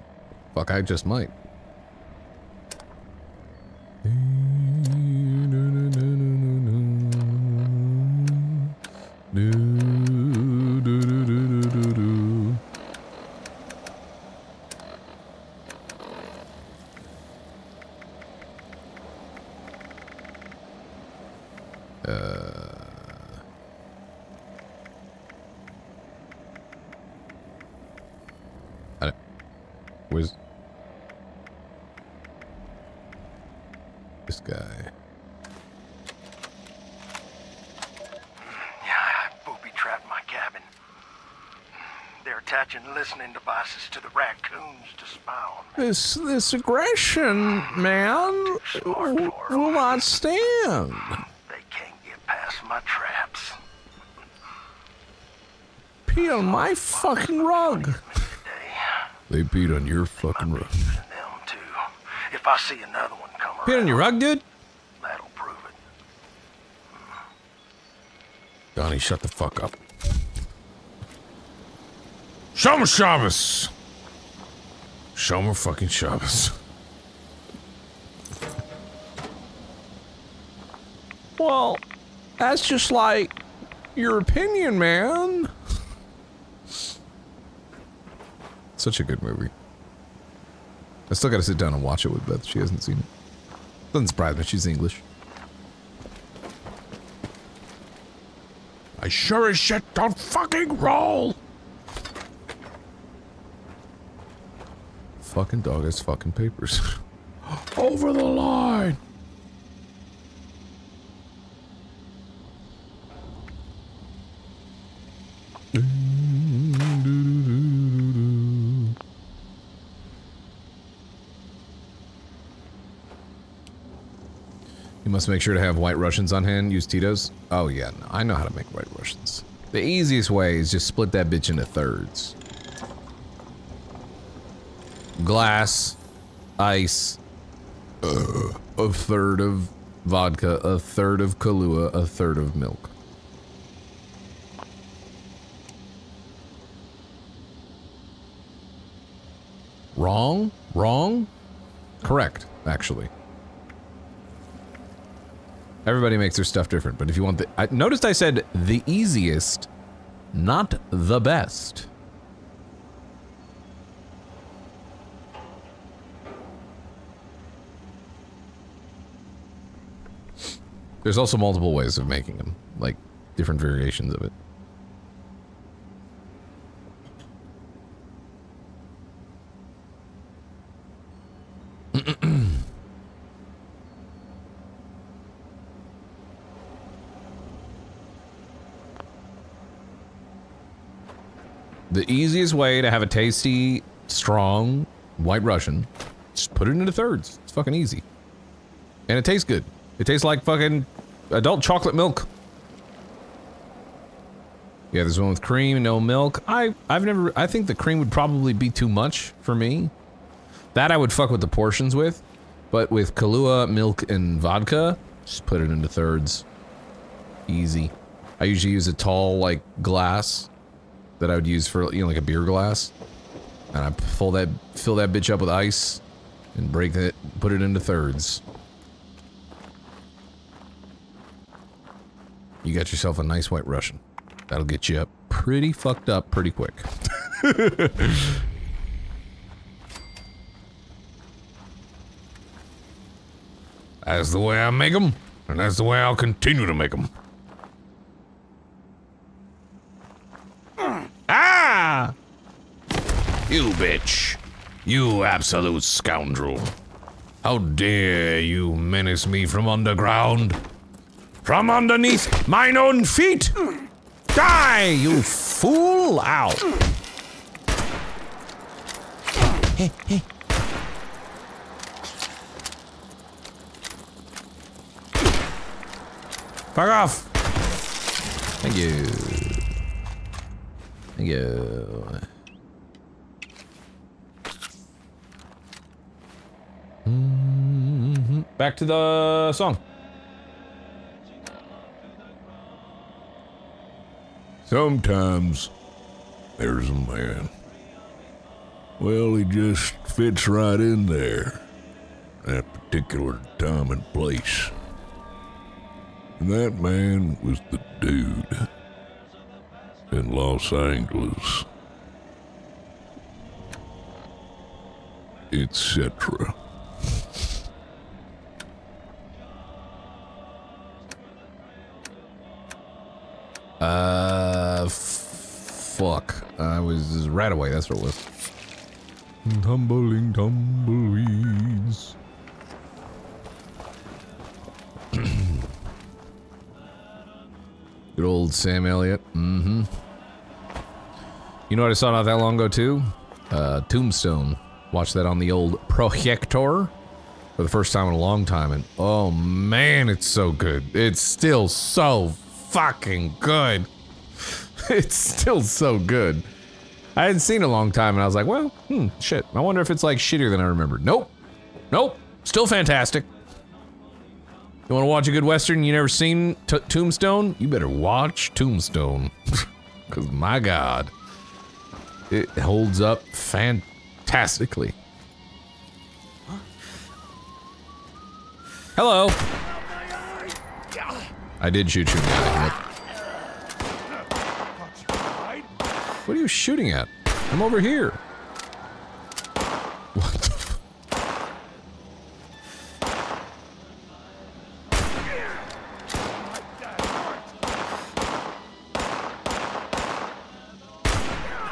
Fuck, I just might. Listening devices to the raccoons to spy on me. This this aggression, man, will not stand. They can't get past my traps. Pee on my fucking rug. They peed on your fucking rug. If I see another one come around, peed on your rug, dude? That'll prove it. Donnie, shut the fuck up. Shomer Shabbos! Shomer fucking Shabbos. Well, that's just like your opinion, man. Such a good movie. I still gotta sit down and watch it with Beth. She hasn't seen it. Doesn't surprise me, she's English. I sure as shit don't fucking roll! Fucking dog has fucking papers. Over the line! You must make sure to have White Russians on hand. Use Tito's. Oh yeah, no, I know how to make White Russians. The easiest way is just split that bitch into thirds. Glass, ice, uh, a third of vodka, a third of Kahlua, a third of milk. Wrong? Wrong? Correct, actually. Everybody makes their stuff different, but if you want the- I noticed I said the easiest, not the best. There's also multiple ways of making them, like different variations of it. The easiest way to have a tasty, strong White Russian, just put it into thirds. It's fucking easy. And it tastes good. It tastes like fucking adult chocolate milk. Yeah, there's one with cream and no milk. I, I've never, I think the cream would probably be too much for me. That I would fuck with the portions with. But with Kahlua, milk, and vodka, just put it into thirds. Easy. I usually use a tall, like, glass that I would use for, you know, like a beer glass. And I fill that, fill that bitch up with ice and break it, put it into thirds. You got yourself a nice White Russian. That'll get you up pretty fucked up pretty quick. That's the way I make them, and that's the way I'll continue to make them. Ah! You bitch. You absolute scoundrel. How dare you menace me from underground? From underneath mine own feet! Die, you fool! Ow. Hey, hey. Fuck off! Thank you. Thank you. Mm-hmm. Back to the song. Sometimes there's a man. Well, he just fits right in there at a particular time and place. And that man was the dude in Los Angeles, et cetera. Uh, fuck. I was right away, that's what it was. Tumbling tumbleweeds. Good old Sam Elliott. Mm-hmm. You know what I saw not that long ago, too? Uh, Tombstone. Watched that on the old projector for the first time in a long time, and oh man, it's so good. It's still so fucking good. It's still so good. I hadn't seen it in a long time, and I was like, well, hmm, shit. I wonder if it's like shittier than I remembered. Nope. Nope. Still fantastic. You want to watch a good Western you never seen? T Tombstone? You better watch Tombstone. Because my god, it holds up fantastically. Hello! I did shoot you in the eye. What are you shooting at? I'm over here. What the f-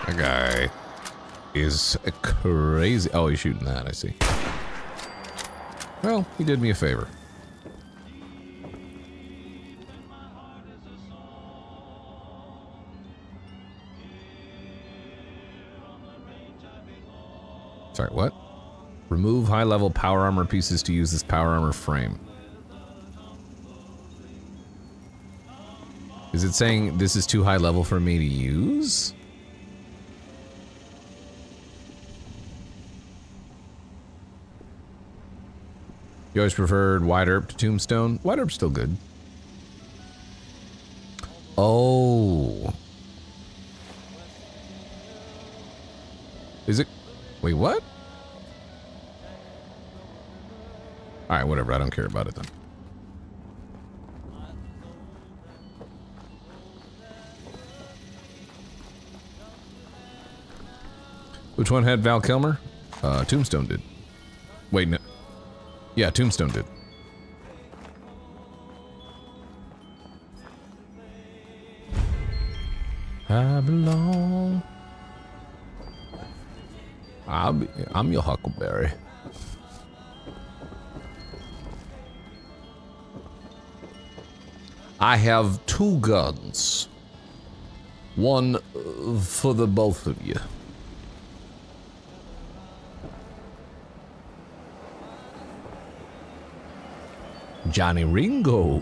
That guy is crazy. Oh, he's shooting that, I see. Well, he did me a favor. Sorry, what? Remove high-level power armor pieces to use this power armor frame. Is it saying this is too high level for me to use? You always preferred Wide Earp to Tombstone? Wide Earp's still good. Oh. Is it? Wait, what? Alright, whatever, I don't care about it then. Which one had Val Kilmer? Uh, Tombstone did. Wait, no. Yeah, Tombstone did. I belong. I'll be, I'm your huckleberry. I have two guns. One for the both of you. Johnny Ringo.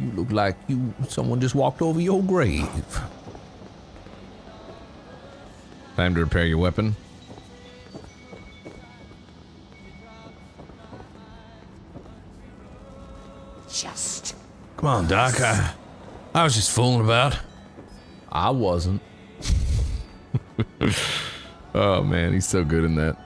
You look like you someone just walked over your grave. Time to repair your weapon. Just come on, Doc. I, I was just fooling about. I wasn't. Oh man, he's so good in that.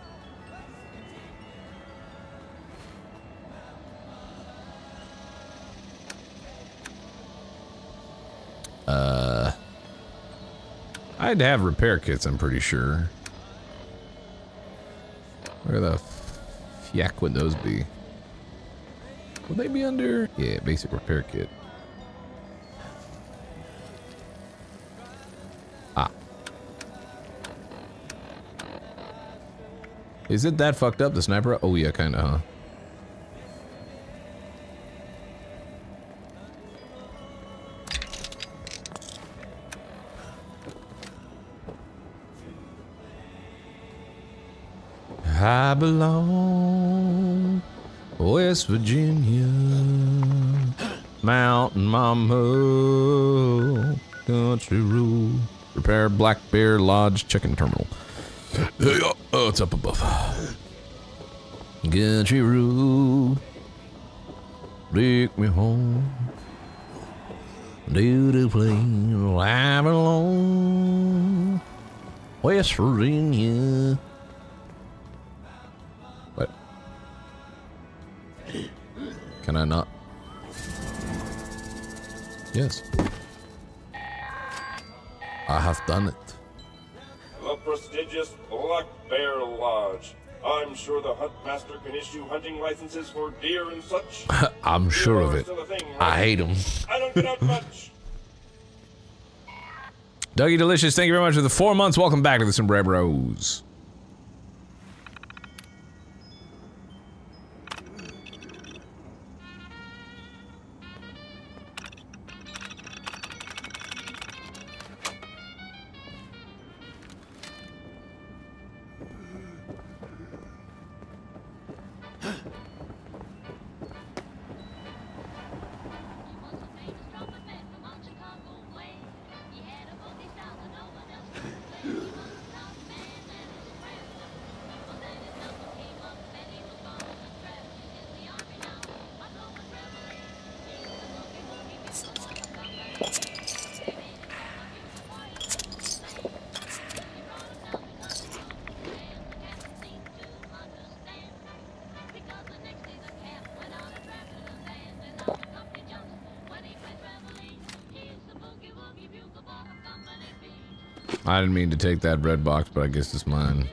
Uh, I had to have repair kits, I'm pretty sure. Where the f-yak would those be? Would they be under? Yeah, basic repair kit. Ah. Is it that fucked up, the sniper? Oh yeah, kinda, huh? I belong, West Virginia, Mountain Mama, country road. Repair Black Bear Lodge chicken terminal. Oh, it's up above. Country road, take me home, do the plane, I belong, West Virginia. Can I not? Yes. I have done it. The prestigious Black Bear Lodge. I'm sure the hunt master can issue hunting licenses for deer and such. I'm sure of it. Thing, right? I hate them. I don't get out much. Dougie Delicious, thank you very much for the four months. Welcome back to the Sombreros. I didn't mean to take that red box, but I guess it's mine.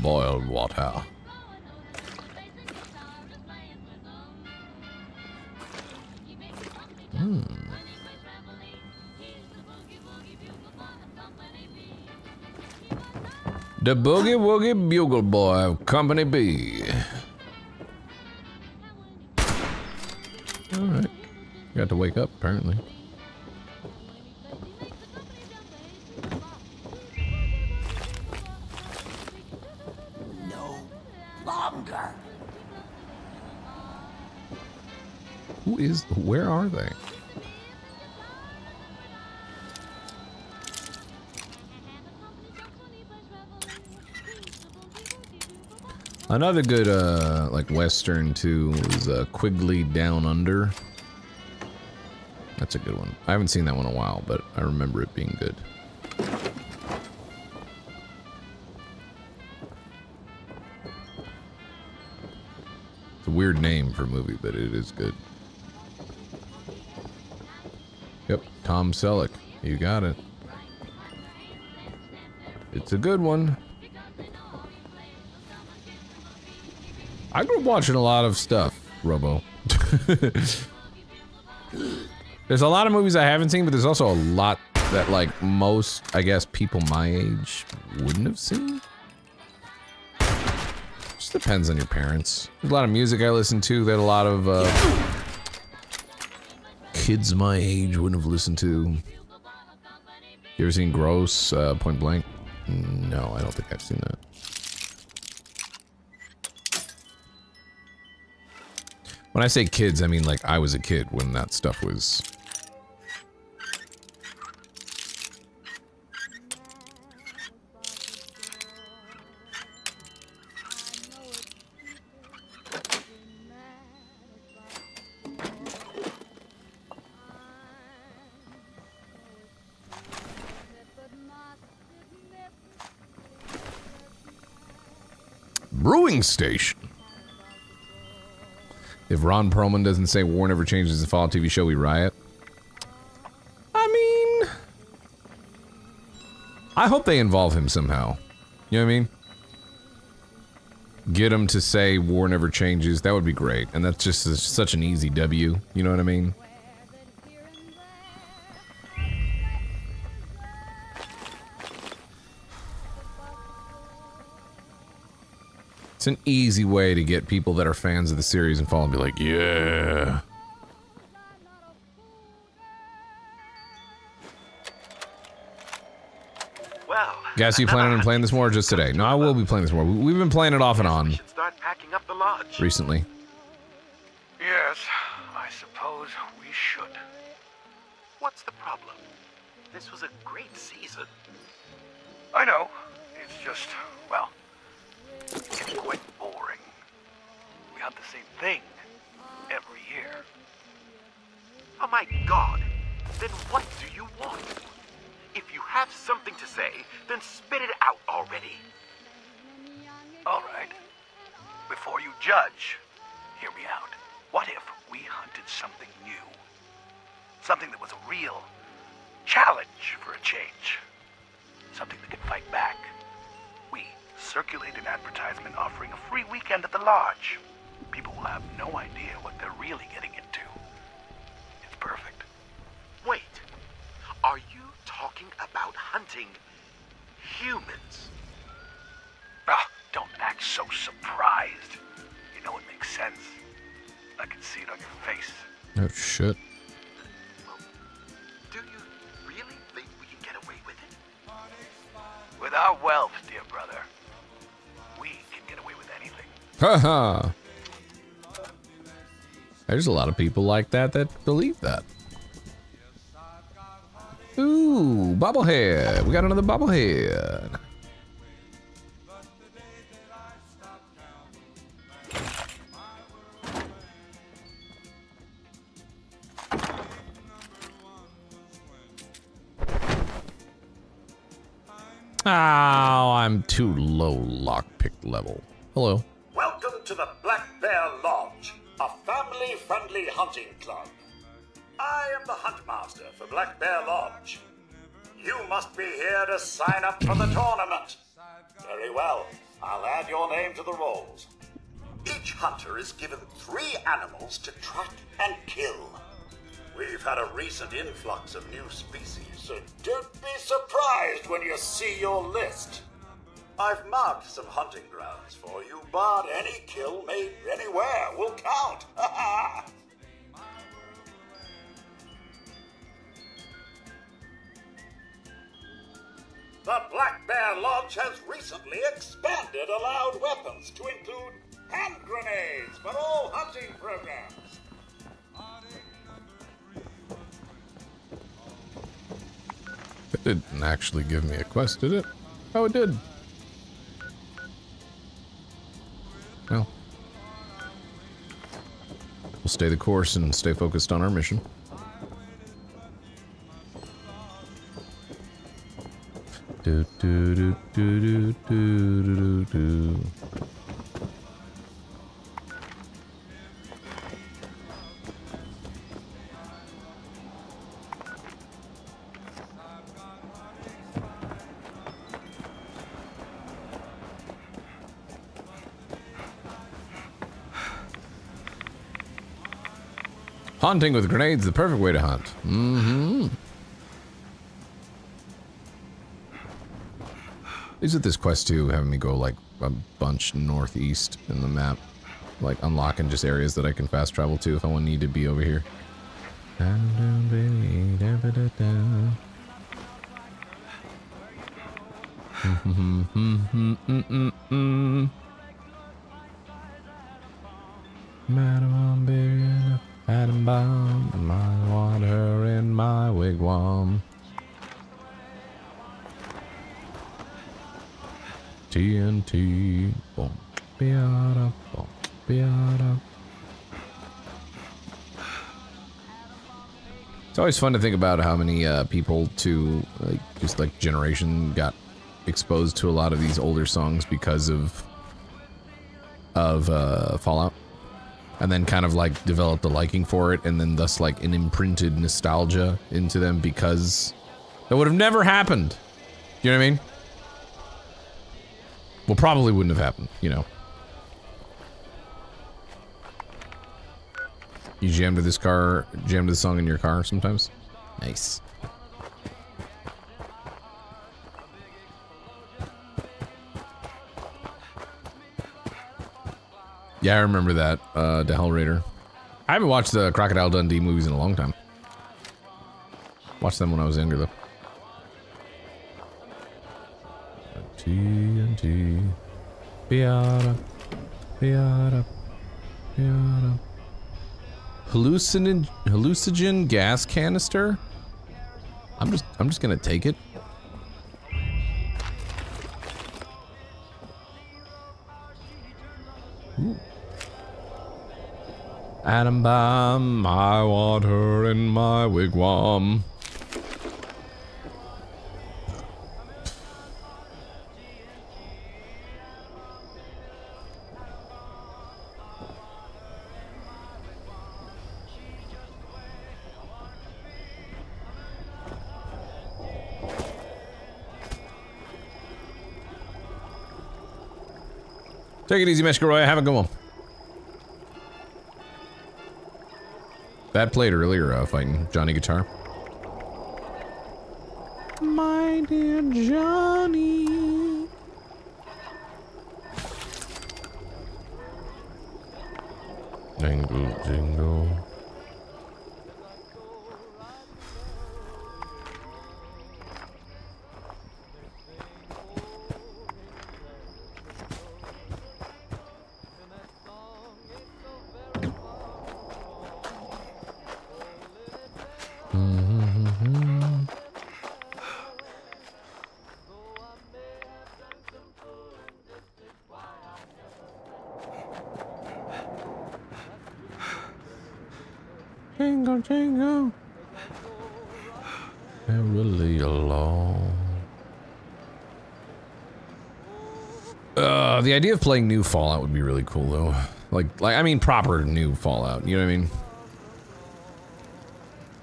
Boiled water. Hmm. The Boogie Woogie Bugle Boy of Company B. Alright. Got to wake up, apparently. Is where are they? Another good uh like western too is uh, Quigley Down Under. That's a good one. I haven't seen that one in a while, but I remember it being good. It's a weird name for a movie, but it is good. Yep, Tom Selleck. You got it. It's a good one. I grew up watching a lot of stuff, Robo. There's a lot of movies I haven't seen, but there's also a lot that, like, most, I guess, people my age wouldn't have seen. Just depends on your parents. There's a lot of music I listen to that a lot of, uh... kids my age wouldn't have listened to. You ever seen Gross, uh, Point Blank? No, I don't think I've seen that. When I say kids, I mean, like, I was a kid when that stuff was... Brewing station. If Ron Perlman doesn't say war never changes the Fallout T V show, we riot. I mean... I hope they involve him somehow. You know what I mean? Get him to say war never changes, that would be great. And that's just a, such an easy W, you know what I mean? It's an easy way to get people that are fans of the series and follow and be like, yeah. Well, guys, you planning on playing this more or just today? No, I will be playing this more. We've been playing it off and on. Start packing up the lodge. Recently. Yes, I suppose we should. What's the problem? This was a great season. I know. It's just, well... it's getting quite boring. We have the same thing every year. Oh my god! Then what do you want? If you have something to say, then spit it out already. Alright. Before you judge, hear me out. What if we hunted something new? Something that was a real challenge for a change. Something that could fight back. Circulate an advertisement offering a free weekend at the lodge. People will have no idea what they're really getting into. It's perfect. Wait, are you talking about hunting humans? Ah, don't act so surprised. You know it makes sense. I can see it on your face. Oh shit. Well, do you really think we can get away with it? With our wealth, dear brother. Haha. There's a lot of people like that that believe that. Ooh, bobblehead. We got another bobblehead. Oh, I'm too low lockpick level. Hello. Welcome to the Black Bear Lodge, a family-friendly hunting club. I am the Huntmaster for Black Bear Lodge. You must be here to sign up for the tournament. Very well, I'll add your name to the rolls. Each hunter is given three animals to track and kill. We've had a recent influx of new species, so don't be surprised when you see your list. I've marked some hunting grounds for you, but any kill made anywhere will count. The Black Bear Lodge has recently expanded allowed weapons to include hand grenades for all hunting programs. It didn't actually give me a quest, did it? Oh, it did. Well, we'll stay the course and stay focused on our mission. Do, do, do, do, do, do, do, do. Hunting with grenades, the perfect way to hunt. Mm-hmm. Isn't this quest two having me go like a bunch northeast in the map? Like unlocking just areas that I can fast travel to if I want need to be over here. Down, down, baby, da, ba, da, da. Mm-hmm, mm-hmm, mm-hmm, mm-hmm. Madam Beer, Adam Bomb, my water in my wigwam. T N T, boom, beada, boom, beada. It's always fun to think about how many uh, people to like, just like generation got exposed to a lot of these older songs because of of uh, Fallout. And then kind of like developed a liking for it, and then thus like an imprinted nostalgia into them because that would have never happened. You know what I mean? Well, probably wouldn't have happened, you know. You jammed to this car, jammed to the song in your car sometimes? Nice. Yeah, I remember that, uh, the Hellraider. I haven't watched the Crocodile Dundee movies in a long time. Watched them when I was younger, though. T N T. Beata. Beata. Beata. Hallucinogen, hallucinogen gas canister? I'm just, I'm just gonna take it. Ooh. Atom bomb, my water in my wigwam. Take it easy, Meshkaroya. Have a good one. That played earlier, uh, fighting Johnny Guitar. My dear Johnny. Jingle, jingle. Jingle, jingle. Really long. Uh, the idea of playing new Fallout would be really cool, though. Like, like I mean, proper new Fallout. You know what I mean?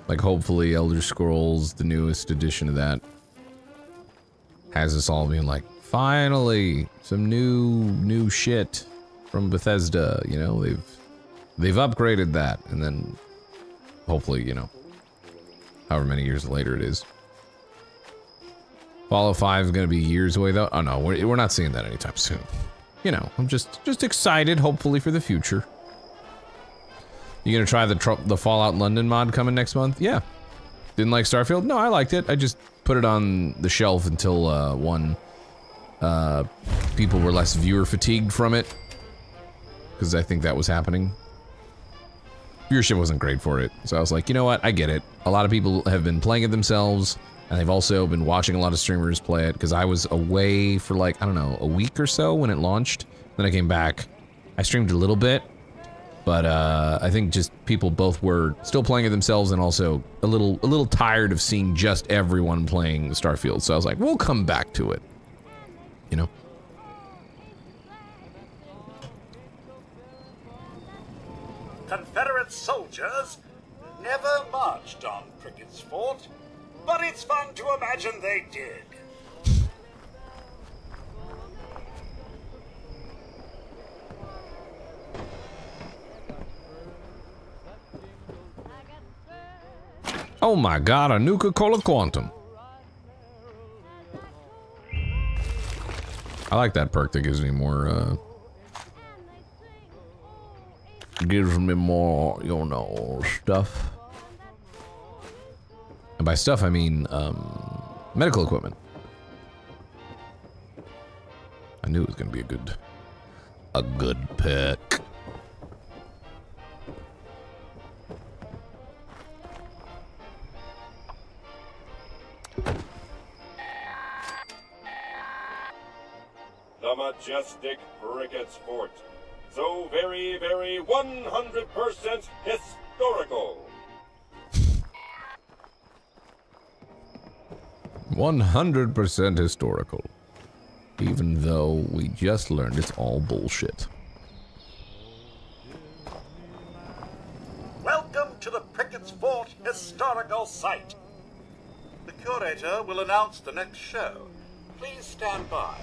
Like, hopefully, Elder Scrolls, the newest edition of that, has us all being like, finally, some new, new shit from Bethesda. You know, they've they've upgraded that, and then hopefully, you know, however many years later it is. Fallout five is gonna be years away, though. Oh no, we're we're not seeing that anytime soon. You know, I'm just just excited, hopefully, for the future. You gonna try the tr the Fallout London mod coming next month? Yeah. Didn't like Starfield? No, I liked it. I just put it on the shelf until uh, one uh, people were less viewer fatigued from it, because I think that was happening. Viewership wasn't great for it, so I was like, you know what? I get it. A lot of people have been playing it themselves, and they've also been watching a lot of streamers play it. Because I was away for like I don't know a week or so when it launched. Then I came back. I streamed a little bit. But uh, I think just people both were still playing it themselves and also a little a little tired of seeing just everyone playing Starfield. So I was like, we'll come back to it, you know. Confederate soldiers never marched on Crickett's Fort, but it's fun to imagine they did. Oh my god, a Nuka-Cola Quantum. I like that perk that gives me more, uh... gives me more, you know, stuff. And by stuff, I mean, um, medical equipment. I knew it was gonna be a good, a good perk. The majestic Brigitte's Fort. So very, very one hundred percent historical. one hundred percent historical. Even though we just learned it's all bullshit. Welcome to the Brigitte's Fort Historical Site. The curator will announce the next show. Please stand by.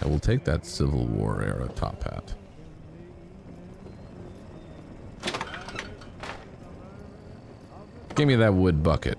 I will take that Civil War era top hat. Give me that wood bucket.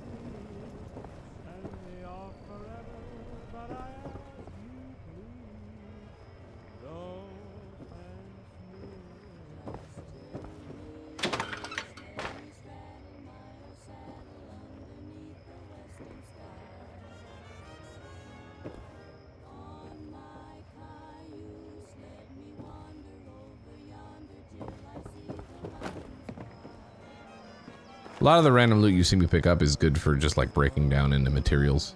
A lot of the random loot you see me pick up is good for just like breaking down into materials.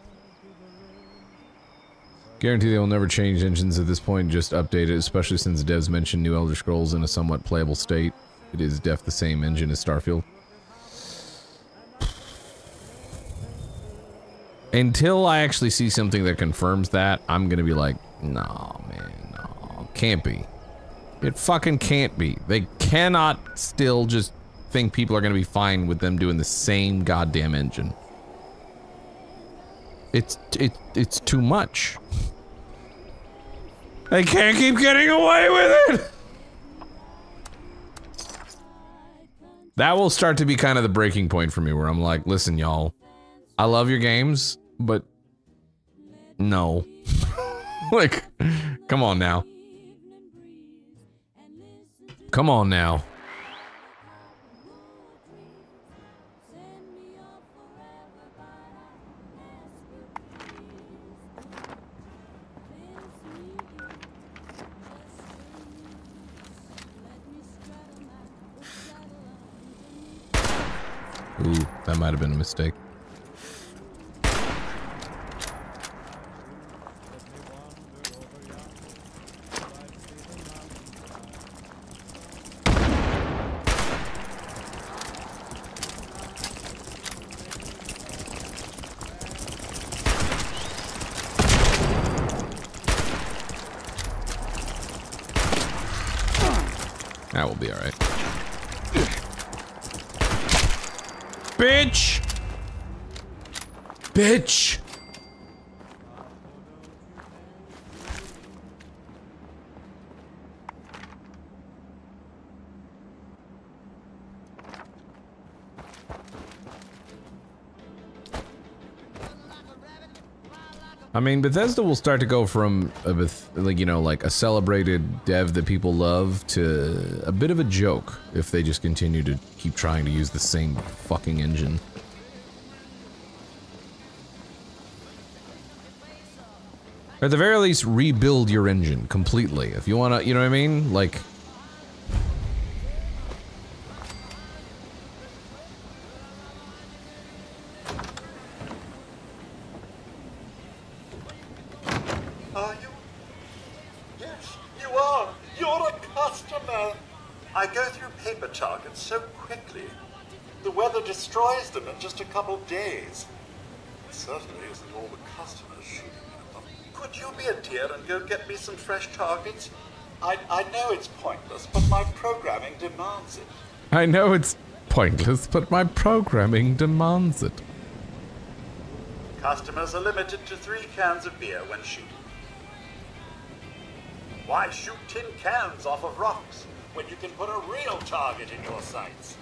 Guarantee they will never change engines at this point, just update it, especially since devs mentioned New Elder Scrolls in a somewhat playable state. It is def the same engine as Starfield. Until I actually see something that confirms that, I'm gonna be like, nah, man, no, can't be. It fucking can't be. They cannot still just think people are going to be fine with them doing the same goddamn engine. It's it it's too much. They can't keep getting away with it. That will start to be kind of the breaking point for me, where I'm like, listen, y'all, I love your games, but no. Like, come on now. Come on now. Ooh, that might have been a mistake. That will be all right. Bitch! Bitch! I mean, Bethesda will start to go from a Beth like, you know, like a celebrated dev that people love to a bit of a joke if they just continue to keep trying to use the same fucking engine. At the very least, rebuild your engine completely. If you wanna, you know what I mean? Like, just a couple of days. It certainly isn't all the customers shooting at them. Could you be a dear and go get me some fresh targets? I, I know it's pointless, but my programming demands it. I know it's pointless, but my programming demands it. Customers are limited to three cans of beer when shooting. Why shoot tin cans off of rocks when you can put a real target in your sights?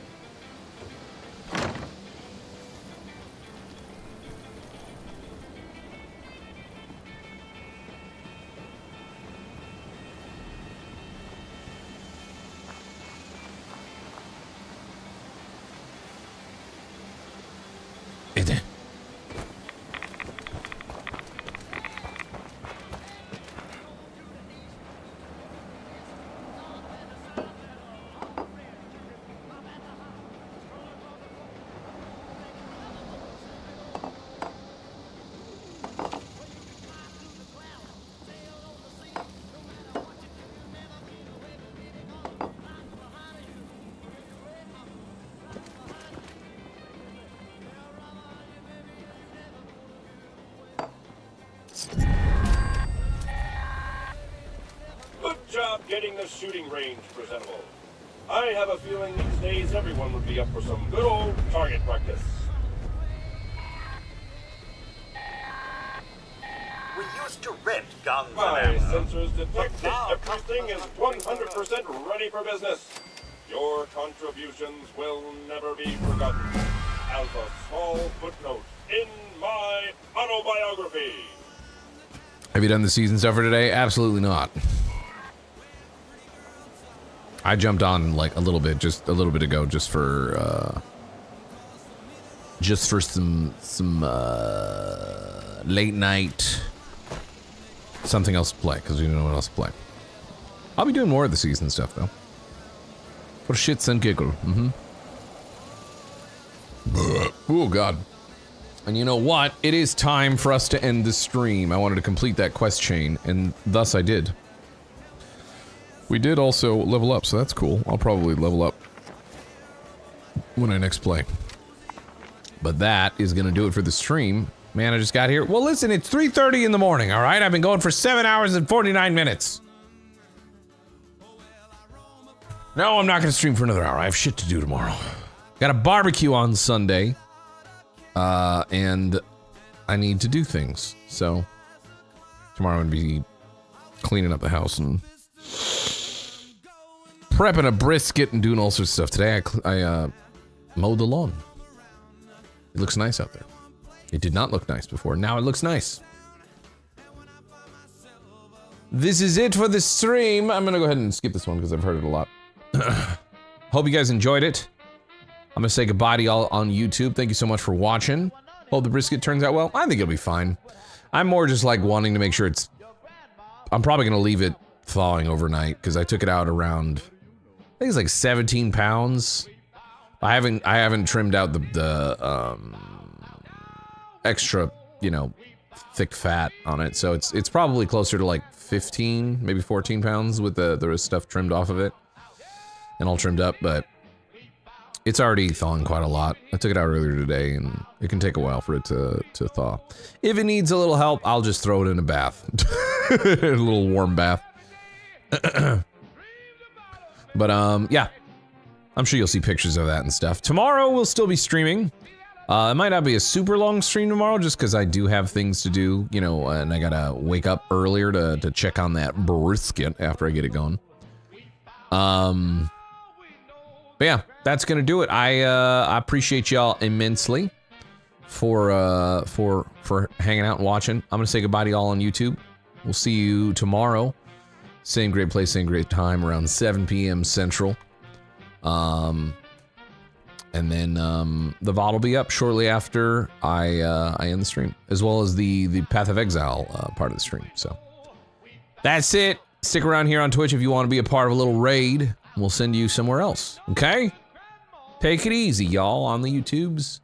Getting the shooting range presentable. I have a feeling these days everyone would be up for some good old target practice. We used to rent guns. My sensors detect that everything is one hundred percent ready for business. Your contributions will never be forgotten. As a small footnote in my autobiography. Have you done the season stuff for today? Absolutely not. I jumped on like a little bit, just a little bit ago, just for, uh, just for some, some, uh, late night, something else to play, because we didn't know what else to play. I'll be doing more of the season stuff, though. For shits and giggles. Mm-hmm. Oh, God. And you know what? It is time for us to end the stream. I wanted to complete that quest chain, and thus I did. We did also level up, so that's cool. I'll probably level up when I next play. But that is gonna do it for the stream. Man, I just got here. Well, listen, it's three thirty in the morning, all right? I've been going for seven hours and forty-nine minutes. No, I'm not gonna stream for another hour. I have shit to do tomorrow. Got a barbecue on Sunday. Uh, and I need to do things. So, tomorrow I'm gonna be cleaning up the house and prepping a brisket and doing all sorts of stuff. Today I, I uh, mowed the lawn. It looks nice out there. It did not look nice before. Now it looks nice. This is it for the stream. I'm gonna go ahead and skip this one because I've heard it a lot. Hope you guys enjoyed it. I'm gonna say goodbye to y'all on YouTube. Thank you so much for watching. Hope the brisket turns out well. I think it'll be fine. I'm more just like wanting to make sure it's... I'm probably gonna leave it thawing overnight because I took it out around, I think it's like seventeen pounds. I haven't I haven't trimmed out the the um, extra, you know, thick fat on it, so it's it's probably closer to like fifteen, maybe fourteen pounds with the the stuff trimmed off of it and all trimmed up. But it's already thawing quite a lot. I took it out earlier today, and it can take a while for it to to thaw. If it needs a little help, I'll just throw it in a bath, a little warm bath. But um yeah, I'm sure you'll see pictures of that and stuff. Tomorrow we'll still be streaming. Uh it might not be a super long stream tomorrow just because I do have things to do, you know, and I gotta wake up earlier to, to check on that brisket after I get it going. Um but yeah, that's gonna do it. I uh I appreciate y'all immensely for uh for for hanging out and watching. I'm gonna say goodbye to y'all on YouTube. We'll see you tomorrow. Same great place, same great time, around seven P M Central. Um, and then um, the V O D will be up shortly after I uh, I end the stream, as well as the, the Path of Exile uh, part of the stream. So that's it. Stick around here on Twitch if you want to be a part of a little raid. We'll send you somewhere else, okay? Take it easy, y'all, on the YouTubes.